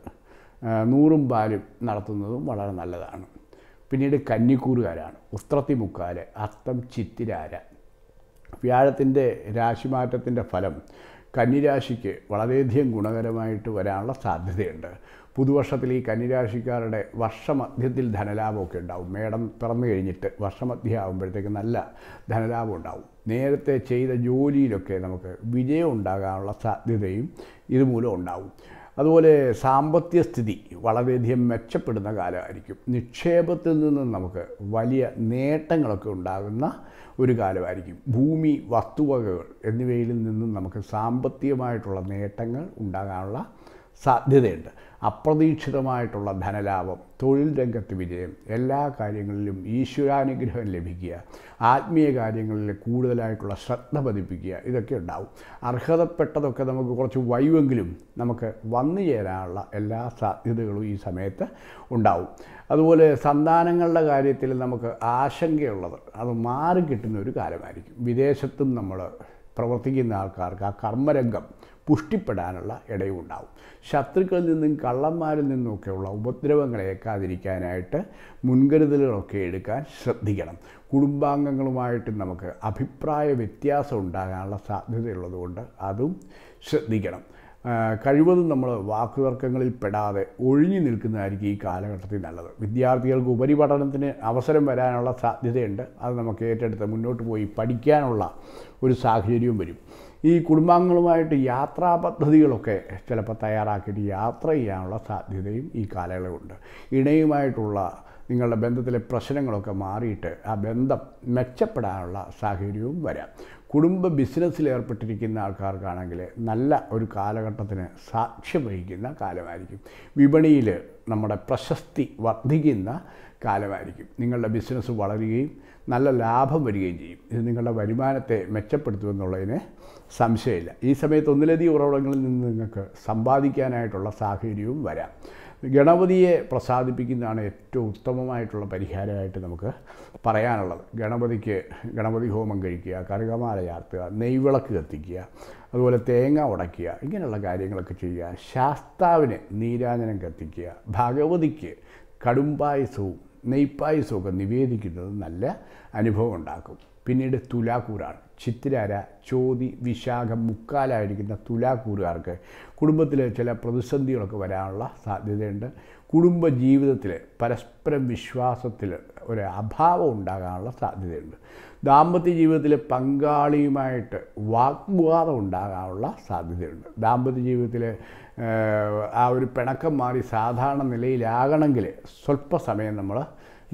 100 പാലും നടത്തുന്നതും വളരെ നല്ലതാണ്. പിന്നീട് കന്നിക്കൂറുകാരാണ് ഉത്രത്തിമുക്കാല്, അത്തം, ചിത്തിരാര. വ്യാഴത്തിൻ്റെ രാശിമാറ്റത്തിൻ്റെ ഫലം കന്നിരാശിക്ക് വളരെയധികം ഗുണകരമായിട്ട് വരാനുള്ള സാധ്യതയുണ്ട്. പുതുവർഷത്തിൽ ഈ കന്നിരാശിക്കാരുടെ വർഷമധ്യത്തിൽ ധനലാഭമൊക്കെ ഉണ്ടാവും. മേടം പിറന്നു കഴിഞ്ഞിട്ട് വർഷമധ്യം ആകുമ്പോഴത്തേക്ക് നല്ല ധനലാഭം ഉണ്ടാവും. നേരത്തെ ചെയ്ത ജോലിയിലൊക്കെ നമുക്ക് വിജയം ഉണ്ടാകാനുള്ള സാധ്യതയും ഇതുമൂലം ഉണ്ടാവും. അതുപോലെ സാമ്പത്തിക സ്ഥിതി വളരെയധികം മെച്ചപ്പെടുന്ന കാലമായിരിക്കും. നിക്ഷേപത്തിൽ നിന്നും നമുക്ക് വലിയ നേട്ടങ്ങളൊക്കെ ഉണ്ടാകുന്ന ഒരു കാലമായിരിക്കും. ഭൂമി, വസ്തുവകകൾ എന്നിവയിൽ നിന്നും നമുക്ക് സാമ്പത്തികമായിട്ടുള്ള നേട്ടങ്ങൾ ഉണ്ടാകാനുള്ള സാധ്യതയുണ്ട്. അപ്രതീക്ഷിതമായിട്ടുള്ള ധനലാഭം, തൊഴിൽ രംഗത്ത് വിജയം, എല്ലാ കാര്യങ്ങളിലും ഈശ്വരാനുഗ്രഹം ലഭിക്കുക, ആത്മീയ കാര്യങ്ങളിൽ കൂടുതലായിട്ടുള്ള ശ്രദ്ധ പതിപ്പിക്കുക, ഇതൊക്കെ ഉണ്ടാവും. അർഹതപ്പെട്ടതൊക്കെ നമുക്ക് കുറച്ച് വൈവെങ്കിലും നമുക്ക് വന്നു ചേരാനുള്ള എല്ലാ സാധ്യതകളും ഈ സമയത്ത് ഉണ്ടാവും. അതുപോലെ സന്താനങ്ങളുടെ കാര്യത്തിൽ നമുക്ക് ആശങ്കയുള്ളത് അത് മാറി കിട്ടുന്ന ഒരു കാലമായിരിക്കും. വിദേശത്തും നമ്മൾ പ്രവർത്തിക്കുന്ന ആൾക്കാർക്ക് ആ കർമ്മരംഗം പുഷ്ടിപ്പെടാനുള്ള ഇടയുണ്ടാവും. ശത്രുക്കളിൽ നിന്നും കള്ളന്മാരിൽ നിന്നുമൊക്കെയുള്ള ഉപദ്രവങ്ങളേക്കാതിരിക്കാനായിട്ട് മുൻകരുതലുകളൊക്കെ എടുക്കാൻ ശ്രദ്ധിക്കണം. കുടുംബാംഗങ്ങളുമായിട്ട് നമുക്ക് അഭിപ്രായ വ്യത്യാസം ഉണ്ടാകാനുള്ള സാധ്യതയുള്ളതുകൊണ്ട് അതും ശ്രദ്ധിക്കണം. കഴിവതും നമ്മൾ വാക്കുതർക്കങ്ങളിൽ പെടാതെ ഒഴിഞ്ഞു നിൽക്കുന്നതായിരിക്കും ഈ കാലഘട്ടത്തിൽ നല്ലത്. വിദ്യാർത്ഥികൾക്ക് ഉപരിപഠനത്തിന് അവസരം വരാനുള്ള സാധ്യതയുണ്ട്. അത് നമുക്ക് ഏറ്റെടുത്ത് മുന്നോട്ട് പോയി പഠിക്കാനുള്ള ഒരു സാഹചര്യവും വരും. ഈ കുടുംബാംഗങ്ങളുമായിട്ട് യാത്രാ പദ്ധതികളൊക്കെ ചിലപ്പോൾ തയ്യാറാക്കിയിട്ട് യാത്ര ചെയ്യാനുള്ള സാധ്യതയും ഈ കാലയളവുണ്ട്. ഇണയുമായിട്ടുള്ള നിങ്ങളുടെ ബന്ധത്തിലെ പ്രശ്നങ്ങളൊക്കെ മാറിയിട്ട് ആ ബന്ധം മെച്ചപ്പെടാനുള്ള സാഹചര്യവും വരാം. കുടുംബ ബിസിനസ്സിലേർപ്പെട്ടിരിക്കുന്ന ആൾക്കാർക്കാണെങ്കിൽ നല്ല ഒരു കാലഘട്ടത്തിന് സാക്ഷ്യം വഹിക്കുന്ന കാലമായിരിക്കും. വിപണിയിൽ നമ്മുടെ പ്രശസ്തി വർദ്ധിക്കുന്ന കാലമായിരിക്കും. നിങ്ങളുടെ ബിസിനസ് വളരുകയും നല്ല ലാഭം വരികയും ചെയ്യും. ഇത് നിങ്ങളുടെ വരുമാനത്തെ മെച്ചപ്പെടുത്തുമെന്നുള്ളതിന് സംശയമില്ല. ഈ സമയത്ത് ഒന്നിലധികം ഉറവിടങ്ങളിൽ നിന്ന് നിങ്ങൾക്ക് സമ്പാദിക്കാനായിട്ടുള്ള സാഹചര്യവും വരാം. ഗണപതിയെ പ്രസാദിപ്പിക്കുന്നതാണ് ഏറ്റവും ഉത്തമമായിട്ടുള്ള പരിഹാരമായിട്ട് നമുക്ക് പറയാനുള്ളത്. ഗണപതി ഹോമം കഴിക്കുക, കറുകമാല ചാർത്തുക, നെയ്വിളക്ക് കത്തിക്കുക, അതുപോലെ തേങ്ങ ഉടയ്ക്കുക, ഇങ്ങനെയുള്ള കാര്യങ്ങളൊക്കെ ചെയ്യുക. ശാസ്താവിന് നീരാഞ്ജനം കത്തിക്കുക, ഭഗവതിക്ക് കടുംപായസവും നെയ്പായസവും ഒക്കെ നിവേദിക്കുന്നത് നല്ല അനുഭവം ഉണ്ടാക്കും. പിന്നീട് തുലാക്കൂറാണ്. ചിത്തിരാര, ചോതി, വിശാഖം, മുക്കാലായിരിക്കുന്ന തുലാക്കൂറുകാർക്ക് കുടുംബത്തിൽ ചില പ്രതിസന്ധികളൊക്കെ വരാനുള്ള സാധ്യതയുണ്ട്. കുടുംബജീവിതത്തിൽ പരസ്പരം വിശ്വാസത്തിൽ ഒരു അഭാവം ഉണ്ടാകാനുള്ള സാധ്യതയുണ്ട്. ദാമ്പത്യ ജീവിതത്തിൽ പങ്കാളിയുമായിട്ട് വാഗ്വാദം ഉണ്ടാകാനുള്ള സാധ്യതയുണ്ട്. ദാമ്പത്യ ജീവിതത്തിൽ ആ ഒരു പിണക്കം മാറി സാധാരണ നിലയിലാകണമെങ്കിൽ സ്വല്പസമയം നമ്മൾ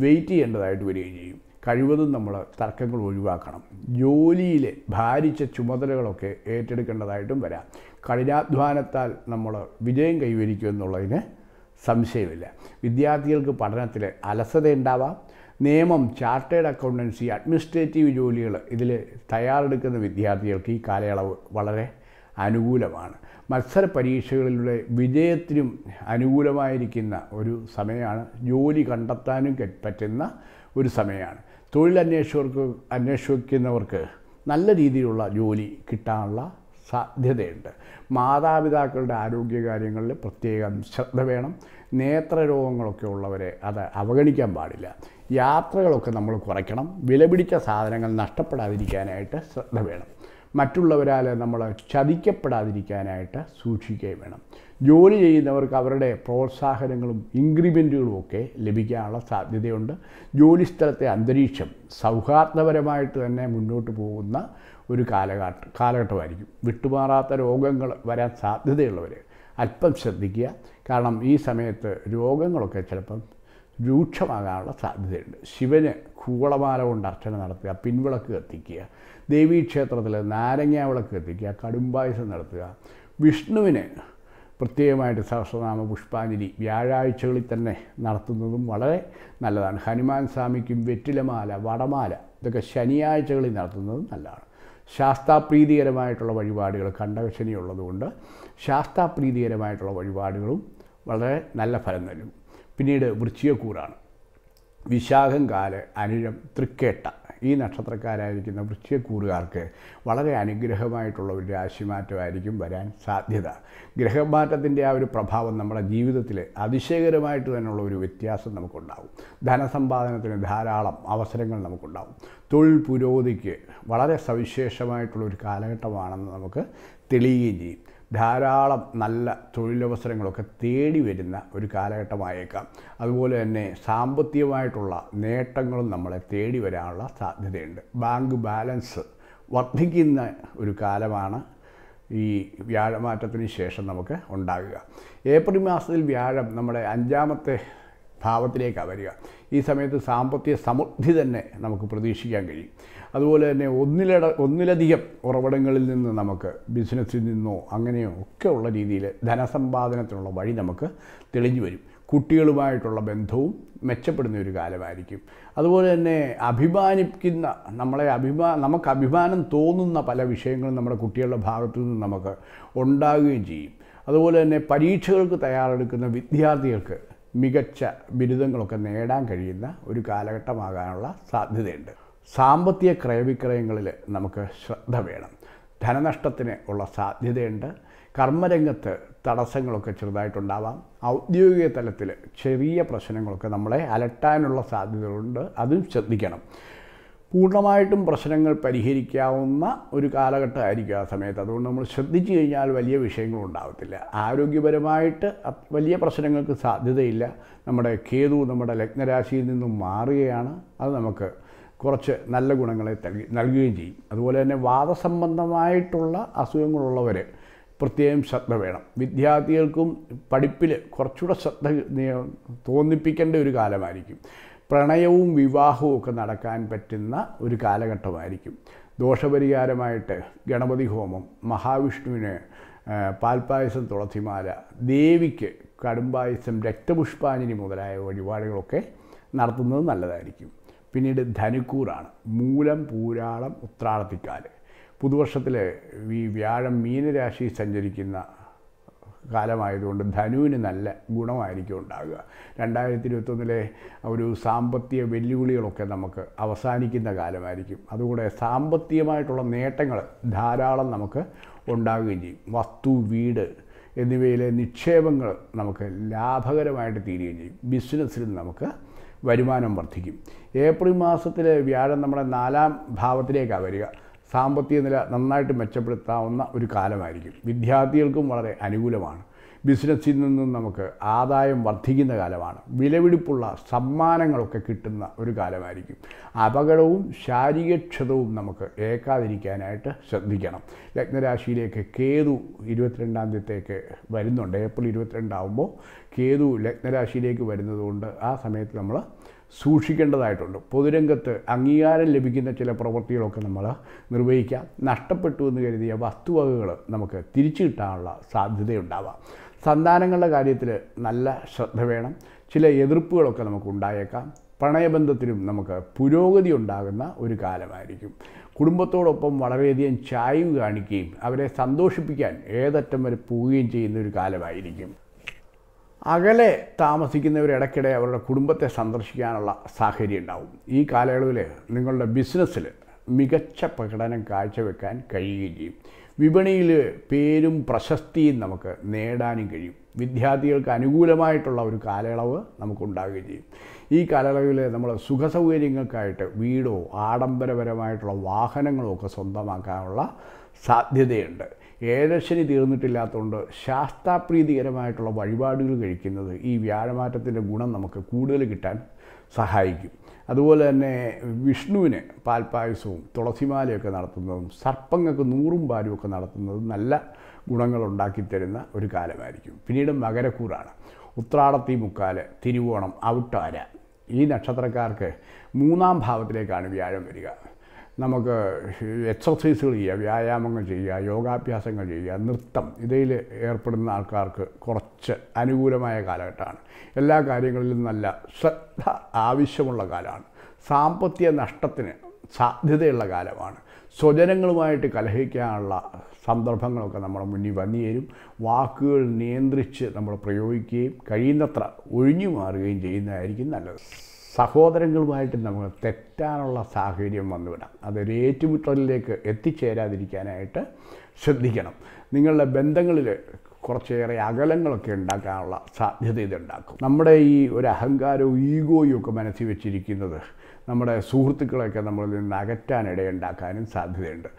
വെയിറ്റ് ചെയ്യേണ്ടതായിട്ട് വരികയും ചെയ്യും. കഴിവതും നമ്മൾ തർക്കങ്ങൾ ഒഴിവാക്കണം. ജോലിയിലെ ഭാരിച്ച ചുമതലകളൊക്കെ ഏറ്റെടുക്കേണ്ടതായിട്ടും വരാം. കഠിനാധ്വാനത്താൽ നമ്മൾ വിജയം കൈവരിക്കുമെന്നുള്ളതിന് സംശയമില്ല. വിദ്യാർത്ഥികൾക്ക് പഠനത്തിൽ അലസതയുണ്ടാവാം. നിയമം, ചാർട്ടേഡ് അക്കൗണ്ടൻസി, അഡ്മിനിസ്ട്രേറ്റീവ് ജോലികൾ ഇതിൽ തയ്യാറെടുക്കുന്ന വിദ്യാർത്ഥികൾക്ക് ഈ കാലയളവ് വളരെ അനുകൂലമാണ്. മത്സര പരീക്ഷകളിലൂടെ വിജയത്തിനും അനുകൂലമായിരിക്കുന്ന ഒരു സമയമാണ്. ജോലി കണ്ടെത്താനും പറ്റുന്ന ഒരു സമയമാണ്. തൊഴിലന്വേഷിക്കുന്നവർക്ക് നല്ല രീതിയിലുള്ള ജോലി കിട്ടാനുള്ള സാധ്യതയുണ്ട്. മാതാപിതാക്കളുടെ ആരോഗ്യകാര്യങ്ങളിൽ പ്രത്യേകം ശ്രദ്ധ വേണം. നേത്രരോഗങ്ങളൊക്കെ ഉള്ളവരെ അത് അവഗണിക്കാൻ പാടില്ല. യാത്രകളൊക്കെ നമ്മൾ കുറയ്ക്കണം. വിലപിടിച്ച സാധനങ്ങൾ നഷ്ടപ്പെടാതിരിക്കാനായിട്ട് ശ്രദ്ധ വേണം. മറ്റുള്ളവരാൽ നമ്മൾ ചതിക്കപ്പെടാതിരിക്കാനായിട്ട് സൂക്ഷിക്കുകയും വേണം. ജോലി ചെയ്യുന്നവർക്ക് അവരുടെ പ്രോത്സാഹനങ്ങളും ഇൻക്രിമെൻറ്റുകളും ഒക്കെ ലഭിക്കാനുള്ള സാധ്യതയുണ്ട്. ജോലിസ്ഥലത്തെ അന്തരീക്ഷം സൗഹാർദ്ദപരമായിട്ട് തന്നെ മുന്നോട്ട് പോകുന്ന ഒരു കാലഘട്ടമായിരിക്കും. വിട്ടുമാറാത്ത രോഗങ്ങൾ വരാൻ സാധ്യതയുള്ളവർ അല്പം ശ്രദ്ധിക്കുക. കാരണം ഈ സമയത്ത് രോഗങ്ങളൊക്കെ ചിലപ്പം രൂക്ഷമാകാനുള്ള സാധ്യതയുണ്ട്. ശിവന് കൂളമാല കൊണ്ട് അർച്ചന നടത്തുക, പിൻവിളക്ക് കത്തിക്കുക, ദേവീക്ഷേത്രത്തിൽ നാരങ്ങ വിളക്ക് കത്തിക്കുക, കടുംബായസം നടത്തുക. വിഷ്ണുവിന് പ്രത്യേകമായിട്ട് സഹസ്രനാമ പുഷ്പാഞ്ജലി വ്യാഴാഴ്ചകളിൽ തന്നെ നടത്തുന്നതും വളരെ നല്ലതാണ്. ഹനുമാൻ സ്വാമിക്കും വെറ്റിലമാല, വടമാല ഇതൊക്കെ ശനിയാഴ്ചകളിൽ നടത്തുന്നതും നല്ലതാണ്. ശാസ്താപ്രീതികരമായിട്ടുള്ള വഴിപാടുകൾ, കണ്ടകശനി ഉള്ളതുകൊണ്ട് ശാസ്താപ്രീതികരമായിട്ടുള്ള വഴിപാടുകളും വളരെ നല്ല ഫലം നൽകും. പിന്നീട് വൃശ്ചികക്കൂറാണ്. വിശാഖം, കാല്, അനിഴം, തൃക്കേട്ട ഈ നക്ഷത്രക്കാരായിരിക്കുന്ന വൃശ്ചികക്കൂറുകാർക്ക് വളരെ അനുഗ്രഹമായിട്ടുള്ള ഒരു രാശിമാറ്റമായിരിക്കും വരാൻ സാധ്യത. ഗ്രഹമാറ്റത്തിൻ്റെ ആ ഒരു പ്രഭാവം നമ്മുടെ ജീവിതത്തിൽ അതിശയകരമായിട്ട് തന്നെയുള്ള ഒരു വ്യത്യാസം നമുക്കുണ്ടാകും. ധനസമ്പാദനത്തിന് ധാരാളം അവസരങ്ങൾ നമുക്കുണ്ടാകും. തൊഴിൽ പുരോഗതിക്ക് വളരെ സവിശേഷമായിട്ടുള്ളൊരു കാലഘട്ടമാണെന്ന് നമുക്ക് തെളിയുകയും ചെയ്യും. ധാരാളം നല്ല തൊഴിലവസരങ്ങളൊക്കെ തേടി വരുന്ന ഒരു കാലഘട്ടമായേക്കാം. അതുപോലെ തന്നെ സാമ്പത്തികമായിട്ടുള്ള നേട്ടങ്ങളും നമ്മളെ തേടി വരാനുള്ള സാധ്യതയുണ്ട്. ബാങ്ക് ബാലൻസ് വർദ്ധിക്കുന്ന ഒരു കാലമാണ് ഈ വ്യാഴമാറ്റത്തിന് ശേഷം നമുക്ക് ഉണ്ടാകുക. ഏപ്രിൽ മാസത്തിൽ വ്യാഴം നമ്മുടെ 5ാമത്തെ ഭാവത്തിലേക്കാണ് വരിക. ഈ സമയത്ത് സാമ്പത്തിക സമൃദ്ധി തന്നെ നമുക്ക് പ്രതീക്ഷിക്കാൻ കഴിയും. അതുപോലെ തന്നെ ഒന്നിലധികം ഉറവിടങ്ങളിൽ നിന്ന് നമുക്ക് ബിസിനസ്സിൽ നിന്നോ അങ്ങനെയോ ഒക്കെ ഉള്ള രീതിയിൽ ധനസമ്പാദനത്തിനുള്ള വഴി നമുക്ക് തെളിഞ്ഞു വരും. കുട്ടികളുമായിട്ടുള്ള ബന്ധവും മെച്ചപ്പെടുന്ന ഒരു കാലമായിരിക്കും. അതുപോലെ തന്നെ അഭിമാനിക്കുന്ന നമുക്ക് അഭിമാനം തോന്നുന്ന പല വിഷയങ്ങളും നമ്മുടെ കുട്ടികളുടെ ഭാഗത്തു നിന്ന് നമുക്ക് ഉണ്ടാകുകയും ചെയ്യും. അതുപോലെ തന്നെ പരീക്ഷകൾക്ക് തയ്യാറെടുക്കുന്ന വിദ്യാർത്ഥികൾക്ക് മികച്ച ബിരുദങ്ങളൊക്കെ നേടാൻ കഴിയുന്ന ഒരു കാലഘട്ടമാകാനുള്ള സാധ്യതയുണ്ട്. സാമ്പത്തിക ക്രയവിക്രയങ്ങളിൽ നമുക്ക് ശ്രദ്ധ വേണം. ധനനഷ്ടത്തിന് ഉള്ള സാധ്യതയുണ്ട്. കർമ്മരംഗത്ത് തടസ്സങ്ങളൊക്കെ ചെറുതായിട്ടുണ്ടാവാം. ഔദ്യോഗിക തലത്തിൽ ചെറിയ പ്രശ്നങ്ങളൊക്കെ നമ്മളെ അലട്ടാനുള്ള സാധ്യതകളുണ്ട്. അതും ശ്രദ്ധിക്കണം. പൂർണ്ണമായിട്ടും പ്രശ്നങ്ങൾ പരിഹരിക്കാവുന്ന ഒരു കാലഘട്ടമായിരിക്കും ആ സമയത്ത്. അതുകൊണ്ട് നമ്മൾ ശ്രദ്ധിച്ചു കഴിഞ്ഞാൽ വലിയ വിഷയങ്ങളുണ്ടാകത്തില്ല. ആരോഗ്യപരമായിട്ട് വലിയ പ്രശ്നങ്ങൾക്ക് സാധ്യതയില്ല. നമ്മുടെ കേതു നമ്മുടെ ലഗ്നരാശിയിൽ നിന്നും മാറുകയാണ്. അത് നമുക്ക് കുറച്ച് നല്ല ഗുണങ്ങളെ നൽകുകയും ചെയ്യും. അതുപോലെ തന്നെ വാദസംബന്ധമായിട്ടുള്ള അസുഖങ്ങളുള്ളവർ പ്രത്യേകം ശ്രദ്ധ വേണം. വിദ്യാർത്ഥികൾക്കും പഠിപ്പിൽ കുറച്ചുകൂടെ ശ്രദ്ധ തോന്നിപ്പിക്കേണ്ട ഒരു കാലമായിരിക്കും. പ്രണയവും വിവാഹവും ഒക്കെ നടക്കാൻ പറ്റുന്ന ഒരു കാലഘട്ടമായിരിക്കും. ദോഷപരിഹാരമായിട്ട് ഗണപതി ഹോമം, മഹാവിഷ്ണുവിന് പാൽപ്പായസം, തുളസിമാല, ദേവിക്ക് കടുംപായസം, രക്തപുഷ്പാഞ്ജലി മുതലായ വഴിപാടുകളൊക്കെ നടത്തുന്നത് നല്ലതായിരിക്കും. പിന്നീട് ധനുക്കൂറാണ്, മൂലം, പൂരാളം, ഉത്രാടത്തിക്കാല്. പുതുവർഷത്തിൽ ഈ വ്യാഴം മീനരാശി സഞ്ചരിക്കുന്ന കാലമായതുകൊണ്ട് ധനുവിന് നല്ല ഗുണമായിരിക്കും ഉണ്ടാകുക. 2021 ഒരു സാമ്പത്തിക വെല്ലുവിളികളൊക്കെ നമുക്ക് അവസാനിക്കുന്ന കാലമായിരിക്കും. അതുകൂടെ സാമ്പത്തികമായിട്ടുള്ള നേട്ടങ്ങൾ ധാരാളം നമുക്ക് ഉണ്ടാകുകയും ചെയ്യും. വസ്തു, വീട് എന്നിവയിലെ നിക്ഷേപങ്ങൾ നമുക്ക് ലാഭകരമായിട്ട് തീരുകയും ചെയ്യും. ബിസിനസ്സിൽ നമുക്ക് വരുമാനം വർദ്ധിക്കും. ഏപ്രിൽ മാസത്തിൽ വ്യാഴം നമ്മുടെ 4ാം ഭാവത്തിലേക്കാണ് വരിക. സാമ്പത്തിക നില നന്നായിട്ട് മെച്ചപ്പെടുത്താവുന്ന ഒരു കാലമായിരിക്കും. വിദ്യാർത്ഥികൾക്കും വളരെ അനുകൂലമാണ്. ബിസിനസ്സിൽ നിന്നും നമുക്ക് ആദായം വർദ്ധിക്കുന്ന കാലമാണ്. വിലപിടിപ്പുള്ള സമ്മാനങ്ങളൊക്കെ കിട്ടുന്ന ഒരു കാലമായിരിക്കും. അപകടവും ശാരീരക്ഷതവും നമുക്ക് ഏൽക്കാതിരിക്കാനായിട്ട് ശ്രദ്ധിക്കണം. ലഗ്നരാശിയിലേക്ക് കേതു 22ാം തീയതിയിലേക്ക് വരുന്നുണ്ട്. ഏപ്രിൽ 22 ആകുമ്പോൾ കേതു ലഗ്നരാശിയിലേക്ക് വരുന്നതുകൊണ്ട് ആ സമയത്ത് നമ്മൾ സൂക്ഷിക്കേണ്ടതായിട്ടുണ്ട്. പൊതുരംഗത്ത് അംഗീകാരം ലഭിക്കുന്ന ചില പ്രവൃത്തികളൊക്കെ നമ്മൾ നിർവഹിക്കാം. നഷ്ടപ്പെട്ടു എന്ന് കരുതിയ വസ്തുവകകൾ നമുക്ക് തിരിച്ചു കിട്ടാനുള്ള സാധ്യതയുണ്ടാവാം. സന്താനങ്ങളുടെ കാര്യത്തിൽ നല്ല ശ്രദ്ധ വേണം. ചില എതിർപ്പുകളൊക്കെ നമുക്ക് ഉണ്ടായേക്കാം. പ്രണയബന്ധത്തിലും നമുക്ക് പുരോഗതി ഉണ്ടാകുന്ന ഒരു കാലമായിരിക്കും. കുടുംബത്തോടൊപ്പം വളരെയധികം ചായ്വ് കാണിക്കുകയും അവരെ സന്തോഷിപ്പിക്കാൻ ഏതറ്റം വരെ പോവുകയും ചെയ്യുന്ന ഒരു കാലമായിരിക്കും. അകലെ താമസിക്കുന്നവർ ഇടയ്ക്കിടെ അവരുടെ കുടുംബത്തെ സന്ദർശിക്കാനുള്ള സാഹചര്യം ഉണ്ടാവും. ഈ കാലയളവിൽ നിങ്ങളുടെ ബിസിനസ്സിൽ മികച്ച പ്രകടനം കാഴ്ചവെക്കാൻ കഴിയുകയും ചെയ്യും. വിപണിയിൽ പേരും പ്രശസ്തിയും നമുക്ക് നേടാനും കഴിയും. വിദ്യാർത്ഥികൾക്ക് അനുകൂലമായിട്ടുള്ള ഒരു കാലയളവ് നമുക്കുണ്ടാകുകയും ചെയ്യും. ഈ കാലയളവിൽ നമ്മൾ സുഖസൗകര്യങ്ങൾക്കായിട്ട് വീടോ ആഡംബരപരമായിട്ടുള്ള വാഹനങ്ങളോ ഒക്കെ സ്വന്തമാക്കാനുള്ള സാധ്യതയുണ്ട്. ഏഴശനി തീർന്നിട്ടില്ലാത്തതുകൊണ്ട് ശാസ്താപ്രീതികരമായിട്ടുള്ള വഴിപാടുകൾ കഴിക്കുന്നത് ഈ വ്യാഴമാറ്റത്തിൻ്റെ ഗുണം നമുക്ക് കൂടുതൽ കിട്ടാൻ സഹായിക്കും. അതുപോലെ തന്നെ വിഷ്ണുവിന് പാൽപ്പായസവും തുളസിമാലയൊക്കെ നടത്തുന്നതും സർപ്പങ്ങൾക്ക് 100 പാലും ഒക്കെ നടത്തുന്നതും നല്ല ഗുണങ്ങളുണ്ടാക്കി തരുന്ന ഒരു കാലമായിരിക്കും. പിന്നീട് മകരക്കൂറാണ്. ഉത്രാടത്തി മുക്കാല്, തിരുവോണം, ഔട്ടാര. ഈ നക്ഷത്രക്കാർക്ക് 3ാം ഭാവത്തിലേക്കാണ് വ്യാഴം വരിക. നമുക്ക് എക്സർസൈസുകൾ ചെയ്യുക, വ്യായാമങ്ങൾ ചെയ്യുക, യോഗാഭ്യാസങ്ങൾ ചെയ്യുക, നൃത്തം ഇതിൽ ഏർപ്പെടുന്ന ആൾക്കാർക്ക് കുറച്ച് അനുകൂലമായ കാലഘട്ടമാണ്. എല്ലാ കാര്യങ്ങളിലും നല്ല ശ്രദ്ധ ആവശ്യമുള്ള കാലമാണ്. സാമ്പത്തിക നഷ്ടത്തിന് സാധ്യതയുള്ള കാലമാണ്. സ്വജനങ്ങളുമായിട്ട് കലഹിക്കാനുള്ള സന്ദർഭങ്ങളൊക്കെ നമ്മുടെ മുന്നിൽ വന്നു ചേരും. വാക്കുകൾ നിയന്ത്രിച്ച് നമ്മൾ പ്രയോഗിക്കുകയും കഴിയുന്നത്ര ഒഴിഞ്ഞു മാറുകയും ചെയ്യുന്നതായിരിക്കും നല്ലത്. സഹോദരങ്ങളുമായിട്ട് നമ്മൾ തെറ്റാനുള്ള സാഹചര്യം വന്നുവിടാം. അതൊരു ഏറ്റുമുട്ടലിലേക്ക് എത്തിച്ചേരാതിരിക്കാനായിട്ട് ശ്രദ്ധിക്കണം. നിങ്ങളുടെ ബന്ധങ്ങളിൽ കുറച്ചേറെ അകലങ്ങളൊക്കെ ഉണ്ടാക്കാനുള്ള സാധ്യത ഇതുണ്ടാക്കും. നമ്മുടെ ഈ ഒരു അഹങ്കാരവും ഈഗോയും ഒക്കെ മനസ്സിൽ വെച്ചിരിക്കുന്നത് നമ്മുടെ സുഹൃത്തുക്കളെയൊക്കെ നമ്മളിൽ നിന്ന് അകറ്റാനിടയുണ്ടാക്കാനും സാധ്യതയുണ്ട്.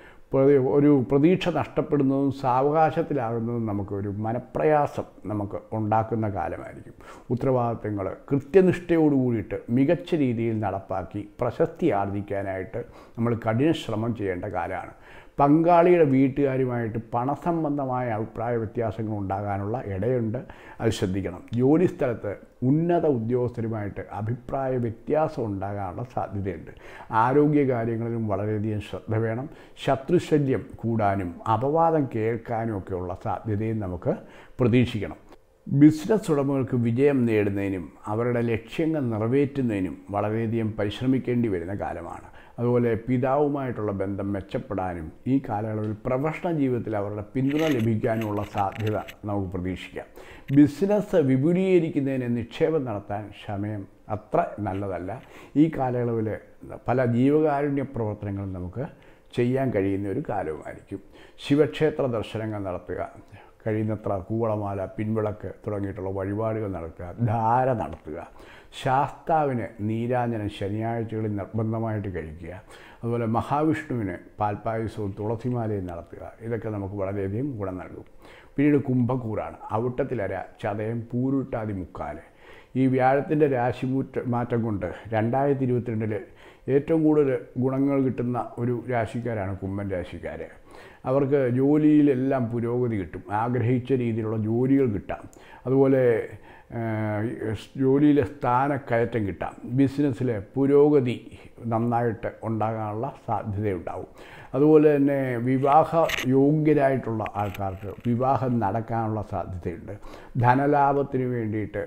ഒരു പ്രതീക്ഷ നഷ്ടപ്പെടുന്നതും സാവകാശത്തിലാകുന്നതും നമുക്കൊരു മനപ്രയാസം നമുക്ക് ഉണ്ടാക്കുന്ന കാലമായിരിക്കും. ഉത്തരവാദിത്തങ്ങൾ കൃത്യനിഷ്ഠയോട് കൂടിയിട്ട് മികച്ച രീതിയിൽ നടപ്പാക്കി പ്രശസ്തി ആർജിക്കാനായിട്ട് നമ്മൾ കഠിന ശ്രമം ചെയ്യേണ്ട കാലമാണ്. പങ്കാളിയുടെ വീട്ടുകാരുമായിട്ട് പണസംബന്ധമായ അഭിപ്രായ വ്യത്യാസങ്ങൾ ഉണ്ടാകാനുള്ള ഇടയുണ്ട്. അത് ശ്രദ്ധിക്കണം. ജോലിസ്ഥലത്ത് ഉന്നത ഉദ്യോഗസ്ഥരുമായിട്ട് അഭിപ്രായ വ്യത്യാസം ഉണ്ടാകാനുള്ള സാധ്യതയുണ്ട്. ആരോഗ്യകാര്യങ്ങളിലും വളരെയധികം ശ്രദ്ധ വേണം. ശത്രുശല്യം കൂടാനും അപവാദം കേൾക്കാനും ഒക്കെയുള്ള സാധ്യതയും നമുക്ക് പ്രതീക്ഷിക്കണം. ബിസിനസ് ഉടമകൾക്ക് വിജയം നേടുന്നതിനും അവരുടെ ലക്ഷ്യങ്ങൾ നിറവേറ്റുന്നതിനും വളരെയധികം പരിശ്രമിക്കേണ്ടി വരുന്ന കാലമാണ്. അതുപോലെ പിതാവുമായിട്ടുള്ള ബന്ധം മെച്ചപ്പെടാനും ഈ കാലയളവിൽ പ്രൊഫഷണൽ ജീവിതത്തിൽ അവരുടെ പിന്തുണ ലഭിക്കാനുമുള്ള സാധ്യത നമുക്ക് പ്രതീക്ഷിക്കാം. ബിസിനസ് വിപുലീകരിക്കുന്നതിന് നിക്ഷേപം നടത്താൻ സമയം അത്ര നല്ലതല്ല. ഈ കാലയളവിൽ പല ജീവകാരുണ്യ പ്രവർത്തനങ്ങളും നമുക്ക് ചെയ്യാൻ കഴിയുന്ന ഒരു കാലവുമായിരിക്കും. ശിവക്ഷേത്ര ദർശനങ്ങൾ നടത്തുക, കഴിയുന്നത്ര കൂവളമാല, പിൻവിളക്ക് തുടങ്ങിയിട്ടുള്ള വഴിപാടുകൾ നടത്തുക, ധാര നടത്തുക, ശാസ്താവിന് നീരാഞ്ജനം ശനിയാഴ്ചകളിൽ നിർബന്ധമായിട്ട് കഴിക്കുക, അതുപോലെ മഹാവിഷ്ണുവിന് പാൽപ്പായസവും തുളസിമാലയും നടത്തുക. ഇതൊക്കെ നമുക്ക് വളരെയധികം ഗുണം നൽകും. പിന്നീട് കുംഭക്കൂറാണ്. ഔട്ടത്തിലര, ചതയം, പൂരുട്ടാതി മുക്കാല്. ഈ വ്യാഴത്തിൻ്റെ രാശി മാറ്റം കൊണ്ട് 2022 ഏറ്റവും കൂടുതൽ ഗുണങ്ങൾ കിട്ടുന്ന ഒരു രാശിക്കാരാണ് കുംഭൻ രാശിക്കാർ. അവർക്ക് ജോലിയിലെല്ലാം പുരോഗതി കിട്ടും, ആഗ്രഹിച്ച രീതിയിലുള്ള ജോലികൾ കിട്ടാം, അതുപോലെ ജോലിയിലെ സ്ഥാനക്കയറ്റം കിട്ടാം, ബിസിനസ്സിലെ പുരോഗതി നന്നായിട്ട് ഉണ്ടാകാനുള്ള സാധ്യതയുണ്ടാവും. അതുപോലെ തന്നെ വിവാഹ യോഗ്യരായിട്ടുള്ള ആൾക്കാർക്ക് വിവാഹം നടക്കാനുള്ള സാധ്യതയുണ്ട്. ധനലാഭത്തിന് വേണ്ടിയിട്ട്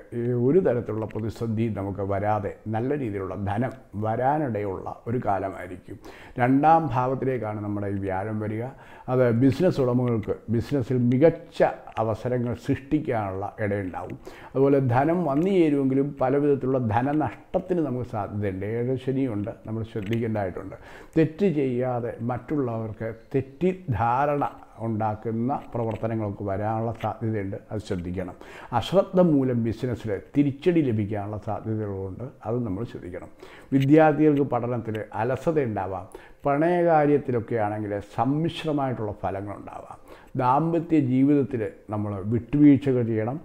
ഒരു തരത്തിലുള്ള പ്രതിസന്ധി നമുക്ക് വരാതെ നല്ല രീതിയിലുള്ള ധനം വരാനിടയുള്ള ഒരു കാലമായിരിക്കും. രണ്ടാം ഭാവത്തിലേക്കാണ് നമ്മുടെ ഈ വ്യാഴം വരിക. അത് ബിസിനസ് ഉടമകൾക്ക് ബിസിനസ്സിൽ മികച്ച അവസരങ്ങൾ സൃഷ്ടിക്കാനുള്ള ഇടയുണ്ടാവും. അതുപോലെ ധനം വന്നു ചേരുമെങ്കിലും പല വിധത്തിലുള്ള ധനനഷ്ടത്തിന് നമുക്ക് സാധ്യതയുണ്ട്. ഏഴശനിയുണ്ട്, നമ്മൾ ശ്രദ്ധിക്കേണ്ടതായിട്ടുണ്ട്. തെറ്റ് ചെയ്യാതെ മറ്റുള്ളവർക്ക് തെറ്റിദ്ധാരണ ഉണ്ടാക്കുന്ന പ്രവർത്തനങ്ങൾക്ക് വരാനുള്ള സാധ്യതയുണ്ട്, അത് ശ്രദ്ധിക്കണം. അശ്രദ്ധ മൂലം ബിസിനസ്സിൽ തിരിച്ചടി ലഭിക്കാനുള്ള സാധ്യതകളുണ്ട്, അത് നമ്മൾ ശ്രദ്ധിക്കണം. വിദ്യാർത്ഥികൾക്ക് പഠനത്തിൽ അലസത ഉണ്ടാവാം. പ്രണയകാര്യത്തിലൊക്കെ ആണെങ്കിൽ സമ്മിശ്രമായിട്ടുള്ള ഫലങ്ങളുണ്ടാവാം. ദാമ്പത്യ ജീവിതത്തിൽ നമ്മൾ വിട്ടുവീഴ്ചകൾ ചെയ്യണം.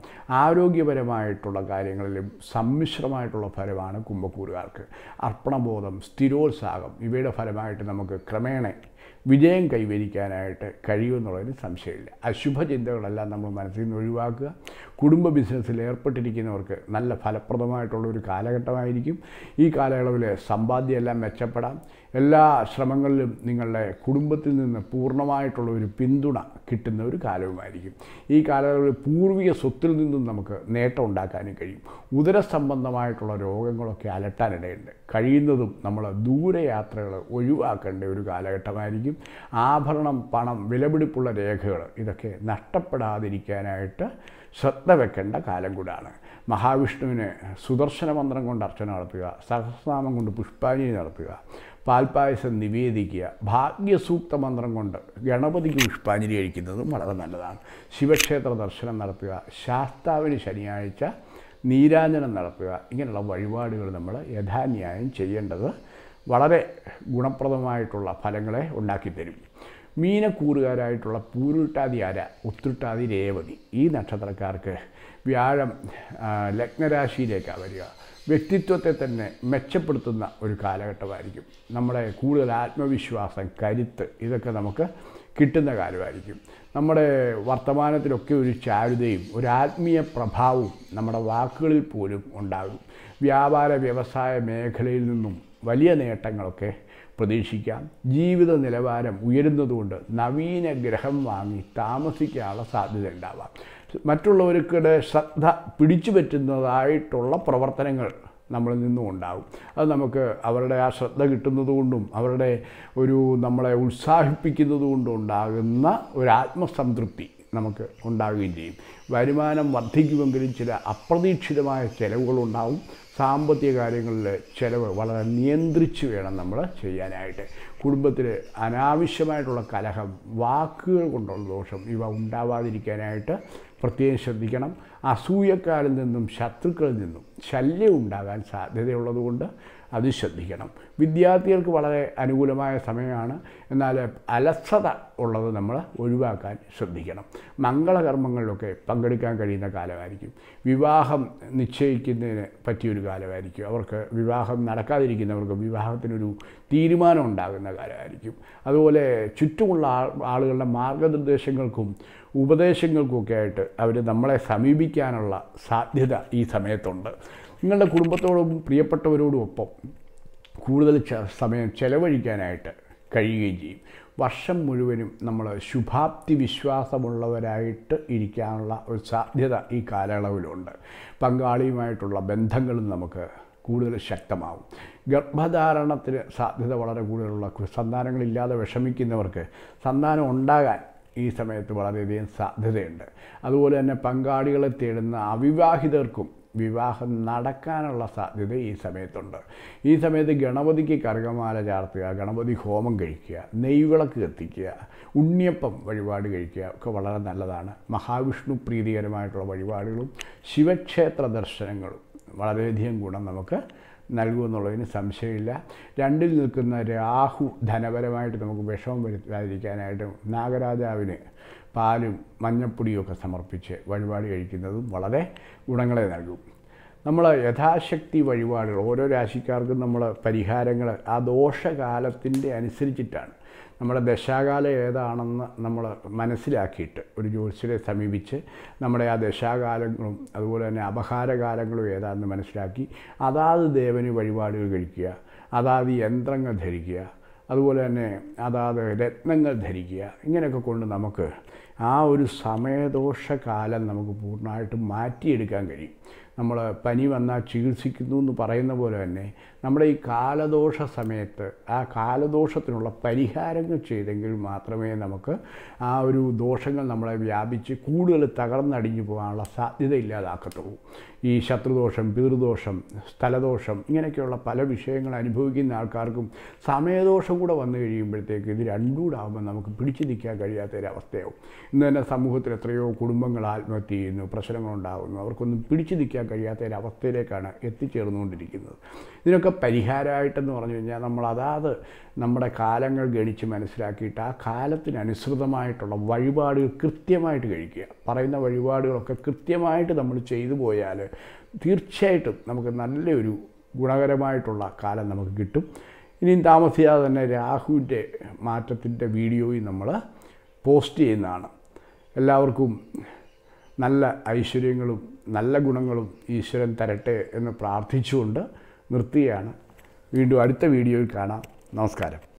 ആരോഗ്യപരമായിട്ടുള്ള കാര്യങ്ങളിലും സമ്മിശ്രമായിട്ടുള്ള ഫലമാണ് കുംഭക്കൂറുകാർക്ക്. അർപ്പണബോധം, സ്ഥിരോത്സാഹം ഇവയുടെ ഫലമായിട്ട് നമുക്ക് ക്രമേണ വിജയം കൈവരിക്കാനായിട്ട് കഴിയുമെന്നുള്ളതിന് സംശയമില്ല. അശുഭചിന്തകളെല്ലാം നമ്മൾ മനസ്സിൽ നിന്ന് ഒഴിവാക്കുക. കുടുംബ ബിസിനസ്സിൽ ഏർപ്പെട്ടിരിക്കുന്നവർക്ക് നല്ല ഫലപ്രദമായിട്ടുള്ളൊരു കാലഘട്ടമായിരിക്കും. ഈ കാലയളവിൽ സമ്പാദ്യം എല്ലാം മെച്ചപ്പെടാം. എല്ലാ ശ്രമങ്ങളിലും നിങ്ങളുടെ കുടുംബത്തിൽ നിന്ന് പൂർണ്ണമായിട്ടുള്ള ഒരു പിന്തുണ കിട്ടുന്ന ഒരു കാലവുമായിരിക്കും. ഈ കാലയളവിൽ പൂർവിക സ്വത്തിൽ നിന്നും നമുക്ക് നേട്ടം ഉണ്ടാക്കാനും കഴിയും. ഉദര സംബന്ധമായിട്ടുള്ള രോഗങ്ങളൊക്കെ അലട്ടാനിടയുണ്ട്. കഴിയുന്നതും നമ്മൾ ദൂരയാത്രകൾ ഒഴിവാക്കേണ്ട ഒരു കാലഘട്ടമായിരിക്കും. ആഭരണം, പണം, വിലപിടിപ്പുള്ള രേഖകൾ ഇതൊക്കെ നഷ്ടപ്പെടാതിരിക്കാനായിട്ട് ശ്രദ്ധ വെക്കേണ്ട കാലം കൂടാണ്. മഹാവിഷ്ണുവിന് സുദർശന മന്ത്രം കൊണ്ട് അർച്ചന നടത്തുക, സഹസ്രനാമം കൊണ്ട് പുഷ്പാഞ്ജലി നടത്തുക, പാൽപ്പായസം നിവേദിക്കുക, ഭാഗ്യസൂക്ത മന്ത്രം കൊണ്ട് ഗണപതിക്ക് പുഷ്പാഞ്ജലി കഴിക്കുന്നതും വളരെ നല്ലതാണ്. ശിവക്ഷേത്ര ദർശനം നടത്തുക, ശാസ്താവിന് ശനിയാഴ്ച നീരാഞ്ജനം നടത്തുക. ഇങ്ങനെയുള്ള വഴിപാടുകൾ നമ്മൾ യഥാന്യായം ചെയ്യേണ്ടത് വളരെ ഗുണപ്രദമായിട്ടുള്ള ഫലങ്ങളെ ഉണ്ടാക്കിത്തരും. മീനക്കൂറുകാരായിട്ടുള്ള പൂരുട്ടാതി, അര ഉത്രട്ടാതി, രേവതി ഈ നക്ഷത്രക്കാർക്ക് വ്യാഴം ലഗ്നരാശിയിലേക്കാണ് വരിക. വ്യക്തിത്വത്തെ തന്നെ മെച്ചപ്പെടുത്തുന്ന ഒരു കാലഘട്ടമായിരിക്കും. നമ്മുടെ കൂടുതൽ ആത്മവിശ്വാസം, കരുത്ത് ഇതൊക്കെ നമുക്ക് കിട്ടുന്ന കാര്യമായിരിക്കും. നമ്മുടെ വർത്തമാനത്തിലൊക്കെ ഒരു ചാരുതയും ഒരു ആത്മീയ പ്രഭാവവും നമ്മുടെ വാക്കുകളിൽ പോലും ഉണ്ടാകും. വ്യാപാര വ്യവസായ മേഖലയിൽ നിന്നും വലിയ നേട്ടങ്ങളൊക്കെ പ്രതീക്ഷിക്കാം. ജീവിത നിലവാരം ഉയരുന്നതുകൊണ്ട് നവീന ഗ്രഹം വാങ്ങി താമസിക്കാനുള്ള സാധ്യത ഉണ്ടാവാം. മറ്റുള്ളവർക്കിടെ ശ്രദ്ധ പിടിച്ചു പറ്റുന്നതായിട്ടുള്ള പ്രവർത്തനങ്ങൾ നമ്മളിൽ നിന്നും ഉണ്ടാകും. അത് നമുക്ക് അവരുടെ ആ ശ്രദ്ധ കിട്ടുന്നതുകൊണ്ടും അവരുടെ ഒരു നമ്മളെ ഉത്സാഹിപ്പിക്കുന്നതുകൊണ്ടും ഉണ്ടാകുന്ന ഒരു ആത്മസംതൃപ്തി നമുക്ക് ഉണ്ടാവുകയും ചെയ്യും. വരുമാനം വർദ്ധിക്കുമെങ്കിലും ചില അപ്രതീക്ഷിതമായ ചിലവുകളുണ്ടാവും. സാമ്പത്തിക കാര്യങ്ങളിൽ ചിലവ് വളരെ നിയന്ത്രിച്ച് വേണം നമ്മൾ ചെയ്യാനായിട്ട്. കുടുംബത്തിൽ അനാവശ്യമായിട്ടുള്ള കലഹം, വാക്കുകൾ കൊണ്ടുള്ള ദോഷം ഇവ ഉണ്ടാവാതിരിക്കാനായിട്ട് പ്രത്യേകം ശ്രദ്ധിക്കണം. അസൂയക്കാരിൽ നിന്നും ശത്രുക്കളിൽ നിന്നും ശല്യം ഉണ്ടാകാൻ സാധ്യതയുള്ളതുകൊണ്ട് അത് ശ്രദ്ധിക്കണം. വിദ്യാർത്ഥികൾക്ക് വളരെ അനുകൂലമായ സമയമാണ്, എന്നാൽ അലസത ഉള്ളത് നമ്മൾ ഒഴിവാക്കാൻ ശ്രദ്ധിക്കണം. മംഗളകർമ്മങ്ങളിലൊക്കെ പങ്കെടുക്കാൻ കഴിയുന്ന കാലമായിരിക്കും. വിവാഹം നിശ്ചയിക്കുന്നതിന് പറ്റിയൊരു കാലമായിരിക്കും. അവർക്ക് വിവാഹം നടക്കാതിരിക്കുന്നവർക്ക് വിവാഹത്തിനൊരു തീരുമാനം ഉണ്ടാകുന്ന കാലമായിരിക്കും. അതുപോലെ ചുറ്റുമുള്ള ആളുകളുടെ മാർഗനിർദ്ദേശങ്ങൾക്കും ഉപദേശങ്ങൾക്കുമൊക്കെ ആയിട്ട് അവർ നമ്മളെ സമീപിക്കാനുള്ള സാധ്യത ഈ സമയത്തുണ്ട്. നിങ്ങളുടെ കുടുംബത്തോടും പ്രിയപ്പെട്ടവരോടുമൊപ്പം കൂടുതൽ സമയം ചെലവഴിക്കാനായിട്ട് കഴിയുകയും ചെയ്യും. വർഷം മുഴുവനും നമ്മൾ ശുഭാപ്തി വിശ്വാസമുള്ളവരായിട്ട് ഇരിക്കാനുള്ള ഒരു സാധ്യത ഈ കാലയളവിലുണ്ട്. പങ്കാളിയുമായിട്ടുള്ള ബന്ധങ്ങളും നമുക്ക് കൂടുതൽ ശക്തമാവും. ഗർഭധാരണത്തിന് സാധ്യത വളരെ കൂടുതലുള്ള സന്താനങ്ങളില്ലാതെ വിഷമിക്കുന്നവർക്ക് സന്താനം ഉണ്ടാകാൻ ഈ സമയത്ത് വളരെയധികം സാധ്യതയുണ്ട്. അതുപോലെ തന്നെ പങ്കാളികളെ തേടുന്ന അവിവാഹിതർക്കും വിവാഹം നടക്കാനുള്ള സാധ്യത ഈ സമയത്തുണ്ട്. ഈ സമയത്ത് ഗണപതിക്ക് കറുകമാല ചാർത്തുക, ഗണപതി ഹോമം കഴിക്കുക, നെയ്വിളക്ക് കത്തിക്കുക, ഉണ്ണിയപ്പം വഴിപാട് കഴിക്കുക ഒക്കെ വളരെ നല്ലതാണ്. മഹാവിഷ്ണു പ്രീതികരമായിട്ടുള്ള വഴിപാടുകളും ശിവക്ഷേത്ര ദർശനങ്ങളും വളരെയധികം ഗുണം നമുക്ക് നൽകുമെന്നുള്ളതിന് സംശയമില്ല. രണ്ടിൽ നിൽക്കുന്ന രാഹു ധനപരമായിട്ട് നമുക്ക് വിഷമം വരുത്താതിരിക്കാനായിട്ട് നാഗരാജാവിന് പാലും മഞ്ഞപ്പൊടിയൊക്കെ സമർപ്പിച്ച് വഴിപാട് കഴിക്കുന്നതും വളരെ ഗുണങ്ങളെ നൽകും. നമ്മൾ യഥാശക്തി വഴിപാടുകൾ ഓരോ രാശിക്കാർക്കും നമ്മൾ പരിഹാരങ്ങൾ ആ ദോഷകാലത്തിൻ്റെ അനുസരിച്ചിട്ടാണ്. നമ്മുടെ ദശാകാലം ഏതാണെന്ന് നമ്മൾ മനസ്സിലാക്കിയിട്ട് ഒരു ജ്യോത്സ്യരെ സമീപിച്ച് നമ്മുടെ ആ ദശാകാലങ്ങളും അതുപോലെ തന്നെ അപഹാരകാലങ്ങളും ഏതാണെന്ന് മനസ്സിലാക്കി അതാത് ദേവന് വഴിപാടുകൾ കഴിക്കുക, അതാത് യന്ത്രങ്ങൾ ധരിക്കുക, അതുപോലെ തന്നെ അതാത് രത്നങ്ങൾ ധരിക്കുക. ഇങ്ങനെയൊക്കെ കൊണ്ട് നമുക്ക് ആ ഒരു സമയദോഷകാലം നമുക്ക് പൂർണ്ണമായിട്ട് മാറ്റിയെടുക്കാൻ കഴിയും. നമ്മൾ പനി വന്നാൽ ചികിത്സിക്കുന്നു എന്ന് പറയുന്ന പോലെ തന്നെ നമ്മുടെ ഈ കാലദോഷ സമയത്ത് ആ കാലദോഷത്തിനുള്ള പരിഹാരങ്ങൾ ചെയ്തെങ്കിൽ മാത്രമേ നമുക്ക് ആ ഒരു ദോഷങ്ങൾ നമ്മളെ വ്യാപിച്ച് കൂടുതൽ തകർന്നടിഞ്ഞു പോകാനുള്ള സാധ്യത ഇല്ലാതാക്കത്തുള്ളൂ. ഈ ശത്രുദോഷം, പിതൃദോഷം, സ്ഥലദോഷം ഇങ്ങനെയൊക്കെയുള്ള പല വിഷയങ്ങൾ അനുഭവിക്കുന്ന ആൾക്കാർക്കും സമയദോഷം കൂടെ വന്നു കഴിയുമ്പോഴത്തേക്ക് ഇത് രണ്ടുകൂടാകുമ്പോൾ നമുക്ക് പിടിച്ചു നിൽക്കാൻ കഴിയാത്തൊരവസ്ഥയാവും. ഇന്ന് തന്നെ സമൂഹത്തിൽ എത്രയോ കുടുംബങ്ങൾ ആത്മഹത്യ ചെയ്യുന്നു, പ്രശ്നങ്ങളുണ്ടാകുന്നു, അവർക്കൊന്നും പിടിച്ചു നിൽക്കാൻ കഴിയാത്തൊരവസ്ഥയിലേക്കാണ് എത്തിച്ചേർന്നുകൊണ്ടിരിക്കുന്നത്. ഇതിനൊക്കെ പരിഹാരമായിട്ടെന്ന് പറഞ്ഞു കഴിഞ്ഞാൽ നമ്മൾ അതാത് നമ്മുടെ കാലങ്ങൾ ഗണിച്ച് മനസ്സിലാക്കിയിട്ട് ആ കാലത്തിനനുസൃതമായിട്ടുള്ള വഴിപാടുകൾ കൃത്യമായിട്ട് കഴിക്കുക. പറയുന്ന വഴിപാടുകളൊക്കെ കൃത്യമായിട്ട് നമ്മൾ ചെയ്തു പോയാൽ തീർച്ചയായിട്ടും നമുക്ക് നല്ലൊരു ഗുണകരമായിട്ടുള്ള കാലം നമുക്ക് കിട്ടും. ഇനിയും താമസിയാതെ തന്നെ രാഹുവിൻ്റെ മാറ്റത്തിൻ്റെ വീഡിയോയും നമ്മൾ പോസ്റ്റ് ചെയ്യുന്നതാണ്. എല്ലാവർക്കും നല്ല ഐശ്വര്യങ്ങളും നല്ല ഗുണങ്ങളും ഈശ്വരൻ തരട്ടെ എന്ന് പ്രാർത്ഥിച്ചുകൊണ്ട് നിർത്തുകയാണ്. വീണ്ടും അടുത്ത വീഡിയോയിൽ കാണാം. നമസ്കാരം.